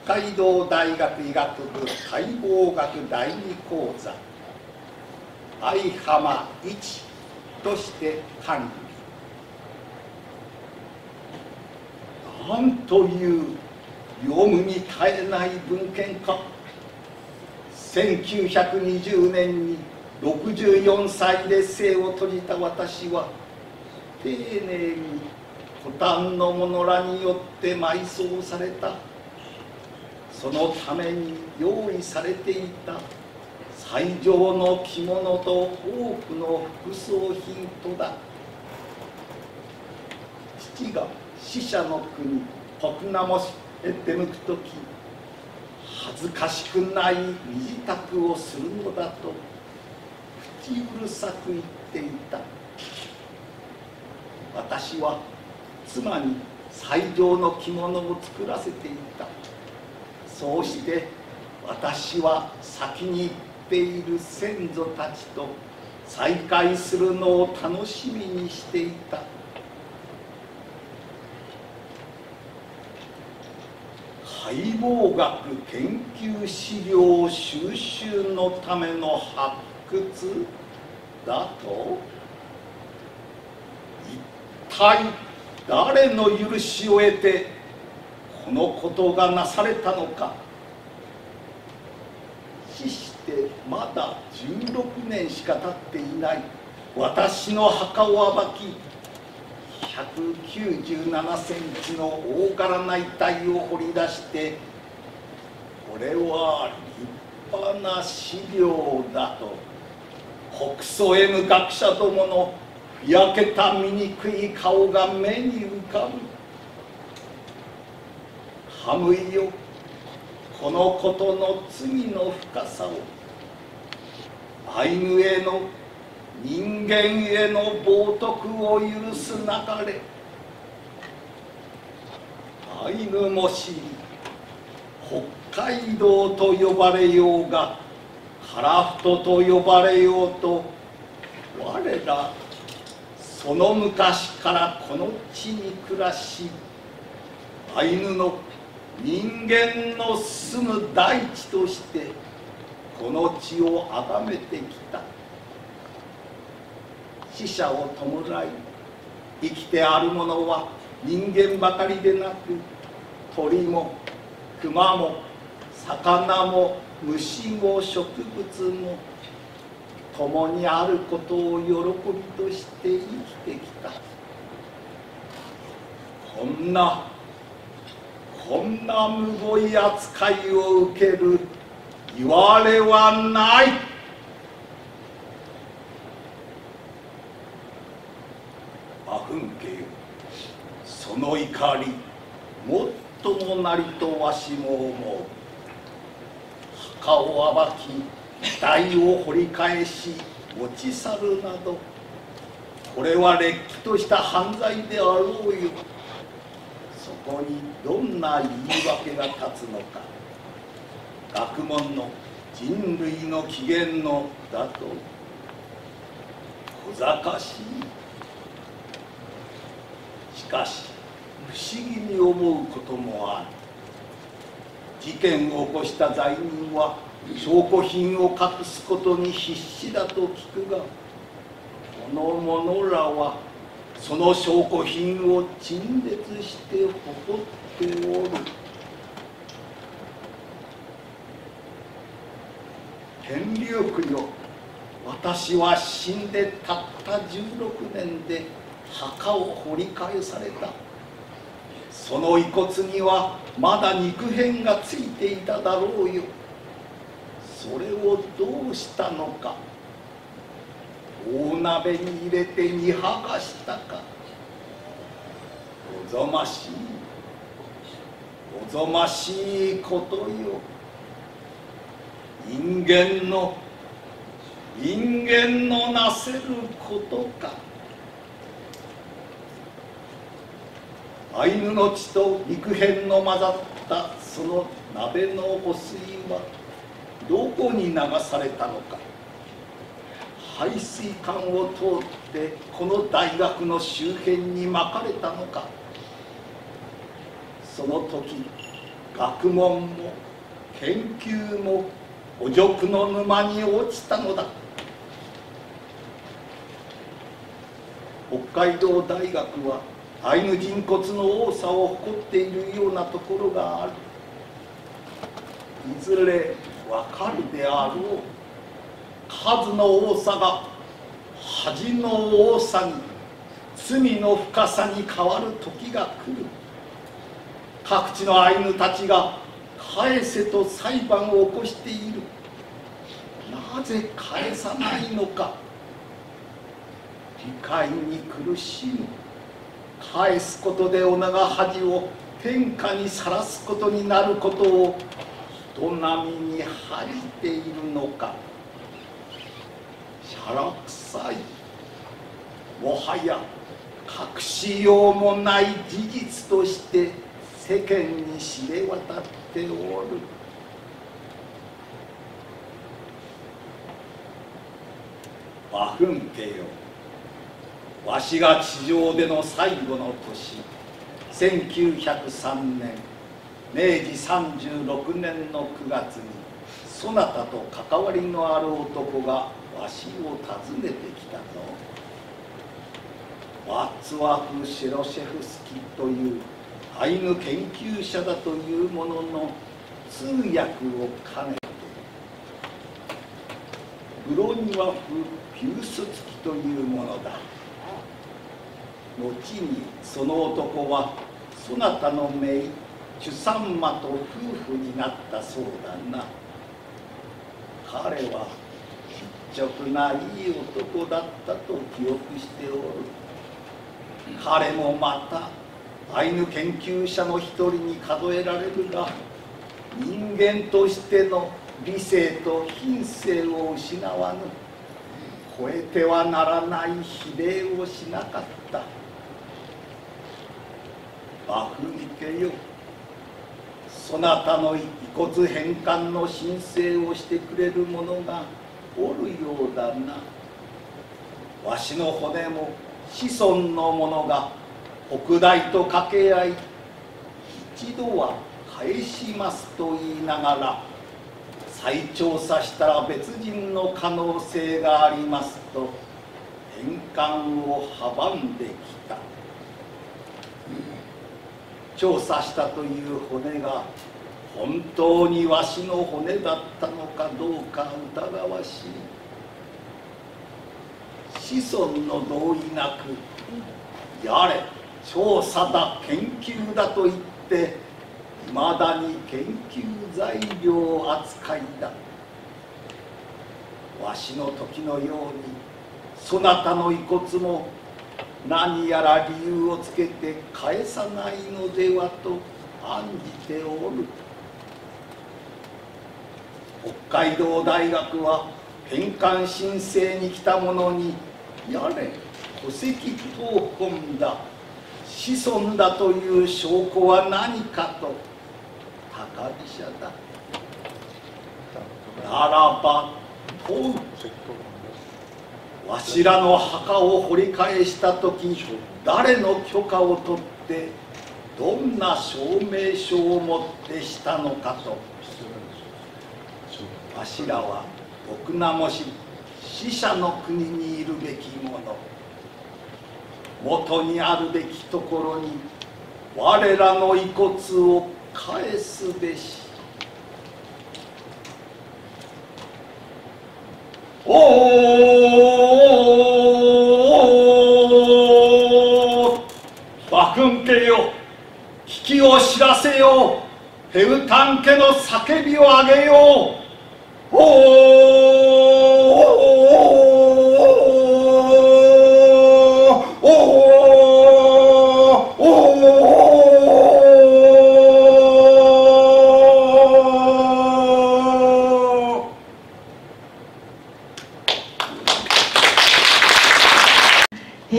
北海道大学医学部解剖学第2講座相浜一として管理。なんという読むに耐えない文献か。1920年に64歳で生を閉じた私は丁寧に古丹の者らによって埋葬された。そのために用意されていた最上の着物と多くの副葬品とだ。父が死者の国国名もへ出向くとき恥ずかしくない身支度をするのだと口うるさく言っていた。私は妻に最上の着物を作らせていた。そうして私は先に行っている先祖たちと再会するのを楽しみにしていた。解剖学研究資料収集のための発掘だと、一体誰の許しを得てこのことがなされたのか。死してまだ16年しか経っていない私の墓を暴き、197センチの大柄な遺体を掘り出して、これは立派な資料だと国葬への学者どものふやけた醜い顔が目に浮かぶ。カムイよ、このことの罪の深さを、アイヌへの人間への冒涜を許すなかれ。アイヌも知り北海道と呼ばれようが樺太と呼ばれようと、我らその昔からこの地に暮らし、アイヌの人間の住む大地としてこの地を崇めてきた。死者を弔い生きてあるものは人間ばかりでなく、鳥も熊も魚も虫も植物も共にあることを喜びとして生きてきた。こんなむごい扱いを受けるいわれはない。阿墳家よ、その怒りもっともなりとわしも思う。墓を暴き遺体を掘り返し落ち去るなど、これはれっきとした犯罪であろうよ。そこにどんな言い訳が立つのか。学問の人類の起源のだと小賢しい。しかし不思議に思うこともある。事件を起こした罪人は証拠品を隠すことに必死だと聞くが、この者らはその証拠品を陳列して誇っておる。天竜区よ、私は死んでたった16年で墓を掘り返された。その遺骨にはまだ肉片がついていただろうよ。それをどうしたのか。大鍋に入れて煮剥がしたか。おぞましい、おぞましいことよ。人間のなせることか。アイヌの血と肉片の混ざったその鍋の汚水はどこに流されたのか。排水管を通ってこの大学の周辺にまかれたのか。その時学問も研究も汚辱の沼に落ちたのだ。北海道大学はアイヌ人骨の多さを誇っているようなところがある。いずれわかるであろう。数の多さが恥の多さに、罪の深さに変わる時が来る。各地のアイヌたちが返せと裁判を起こしている。なぜ返さないのか。理解に苦しむ。返すことで女が恥を天下にさらすことになることを人並みに恥じているのか。しゃらくさい。もはや隠しようもない事実として世間に知れ渡っておる。馬糞家よ、わしが地上での最後の年、1903年明治36年の9月に、そなたと関わりのある男がわしを訪ねてきたぞ。ワッツワフ・シェロシェフスキというアイヌ研究者だというものの通訳を兼ねて、ブロニワフ・ピュースツキというものだ。後にその男はそなたの姪チュサンマと夫婦になったそうだな。彼は率直ないい男だったと記憶しておる。彼もまたアイヌ研究者の一人に数えられるが、人間としての理性と品性を失わぬ、超えてはならない非礼をしなかった。馬糞家よ、そなたの遺骨返還の申請をしてくれる者がおるようだな。わしの骨も子孫の者が北大と掛け合い、一度は返しますと言いながら、再調査したら別人の可能性がありますと返還を阻んできた。調査したという骨が本当にわしの骨だったのかどうか疑わしい。子孫の同意なく、やれ調査だ研究だと言っていまだに研究材料扱いだ。わしの時のようにそなたの遺骨も何やら理由をつけて返さないのではと案じておる。北海道大学は返還申請に来た者に、やれ戸籍謄本だ子孫だという証拠は何かと高飛車だ。ならば問う。わしらの墓を掘り返した時、誰の許可を取ってどんな証明書を持ってしたのかと。わしらは僕名もし死者の国にいるべきもの、元にあるべきところに我らの遺骨を返すべし。お馬糞家よ、危機を知らせよう。ペウタン家の叫びをあげよう。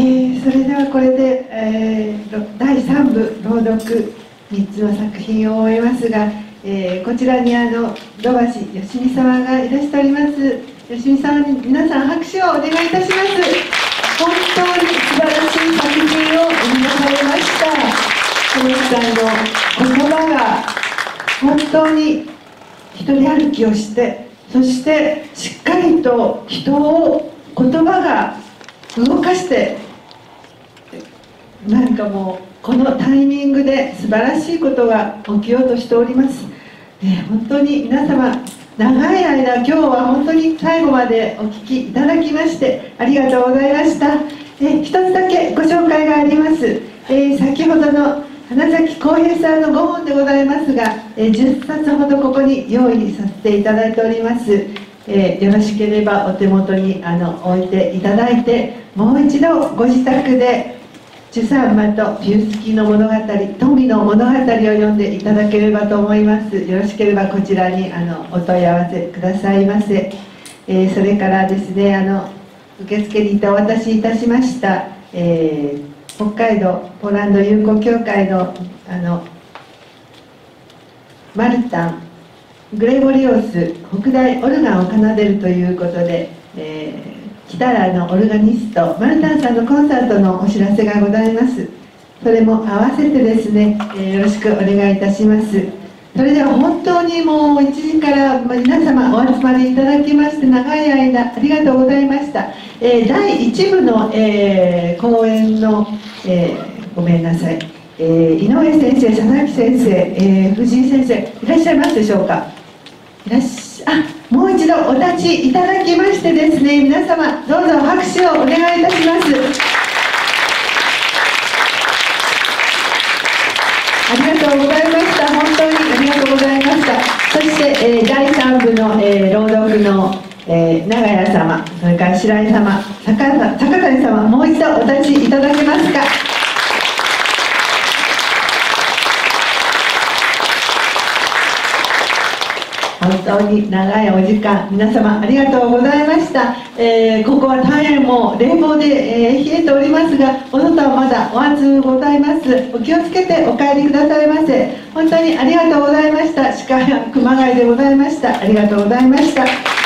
それではこれで、第3部朗読3つの作品を終えますが、こちらに土橋よしみ様がいらしております。吉井さんに皆さん拍手をお願いいたします。本当に素晴らしい作品を生み出されました。木さんの言葉が本当に一人歩きをして、そしてしっかりと人を言葉が動かして、なんかもうこのタイミングで素晴らしいことが起きようとしております、本当に皆様長い間今日は本当に最後までお聞きいただきましてありがとうございました。一つだけご紹介があります、先ほどの花咲耕平さんの5本でございますが、10冊ほどここに用意させていただいております、よろしければお手元に置いていただいて、もう一度ご自宅でチュサンマとピウスキの物語、富の物語を読んでいただければと思います。よろしければこちらにお問い合わせくださいませ。それからですね、受付にお渡しいたしました、北海道ポーランド友好協会の、マルタン・グレゴリオス北大オルガンを奏でるということで、キタラのオルガニストマルタンさんのコンサートのお知らせがございます。それも合わせてですね、よろしくお願いいたします。それでは本当にもう1時から皆様お集まりいただきまして長い間ありがとうございました、第1部の、講演の、ごめんなさい、井上先生、佐々木先生、藤井先生いらっしゃいますでしょうか。いらっしゃい。もう一度お立ちいただきましてですね、皆様どうぞ拍手をお願いいたします。ありがとうございました。本当にありがとうございました。そして、第3部の、朗読の、長屋様、それから白井様、坂谷様、もう一度お立ちいただけますか。本当に長いお時間皆様ありがとうございました、ここは大変もう冷房で、冷えておりますが、お外はまだお暑ございます。お気をつけてお帰りくださいませ。本当にありがとうございました。司会は熊谷でございました。ありがとうございました。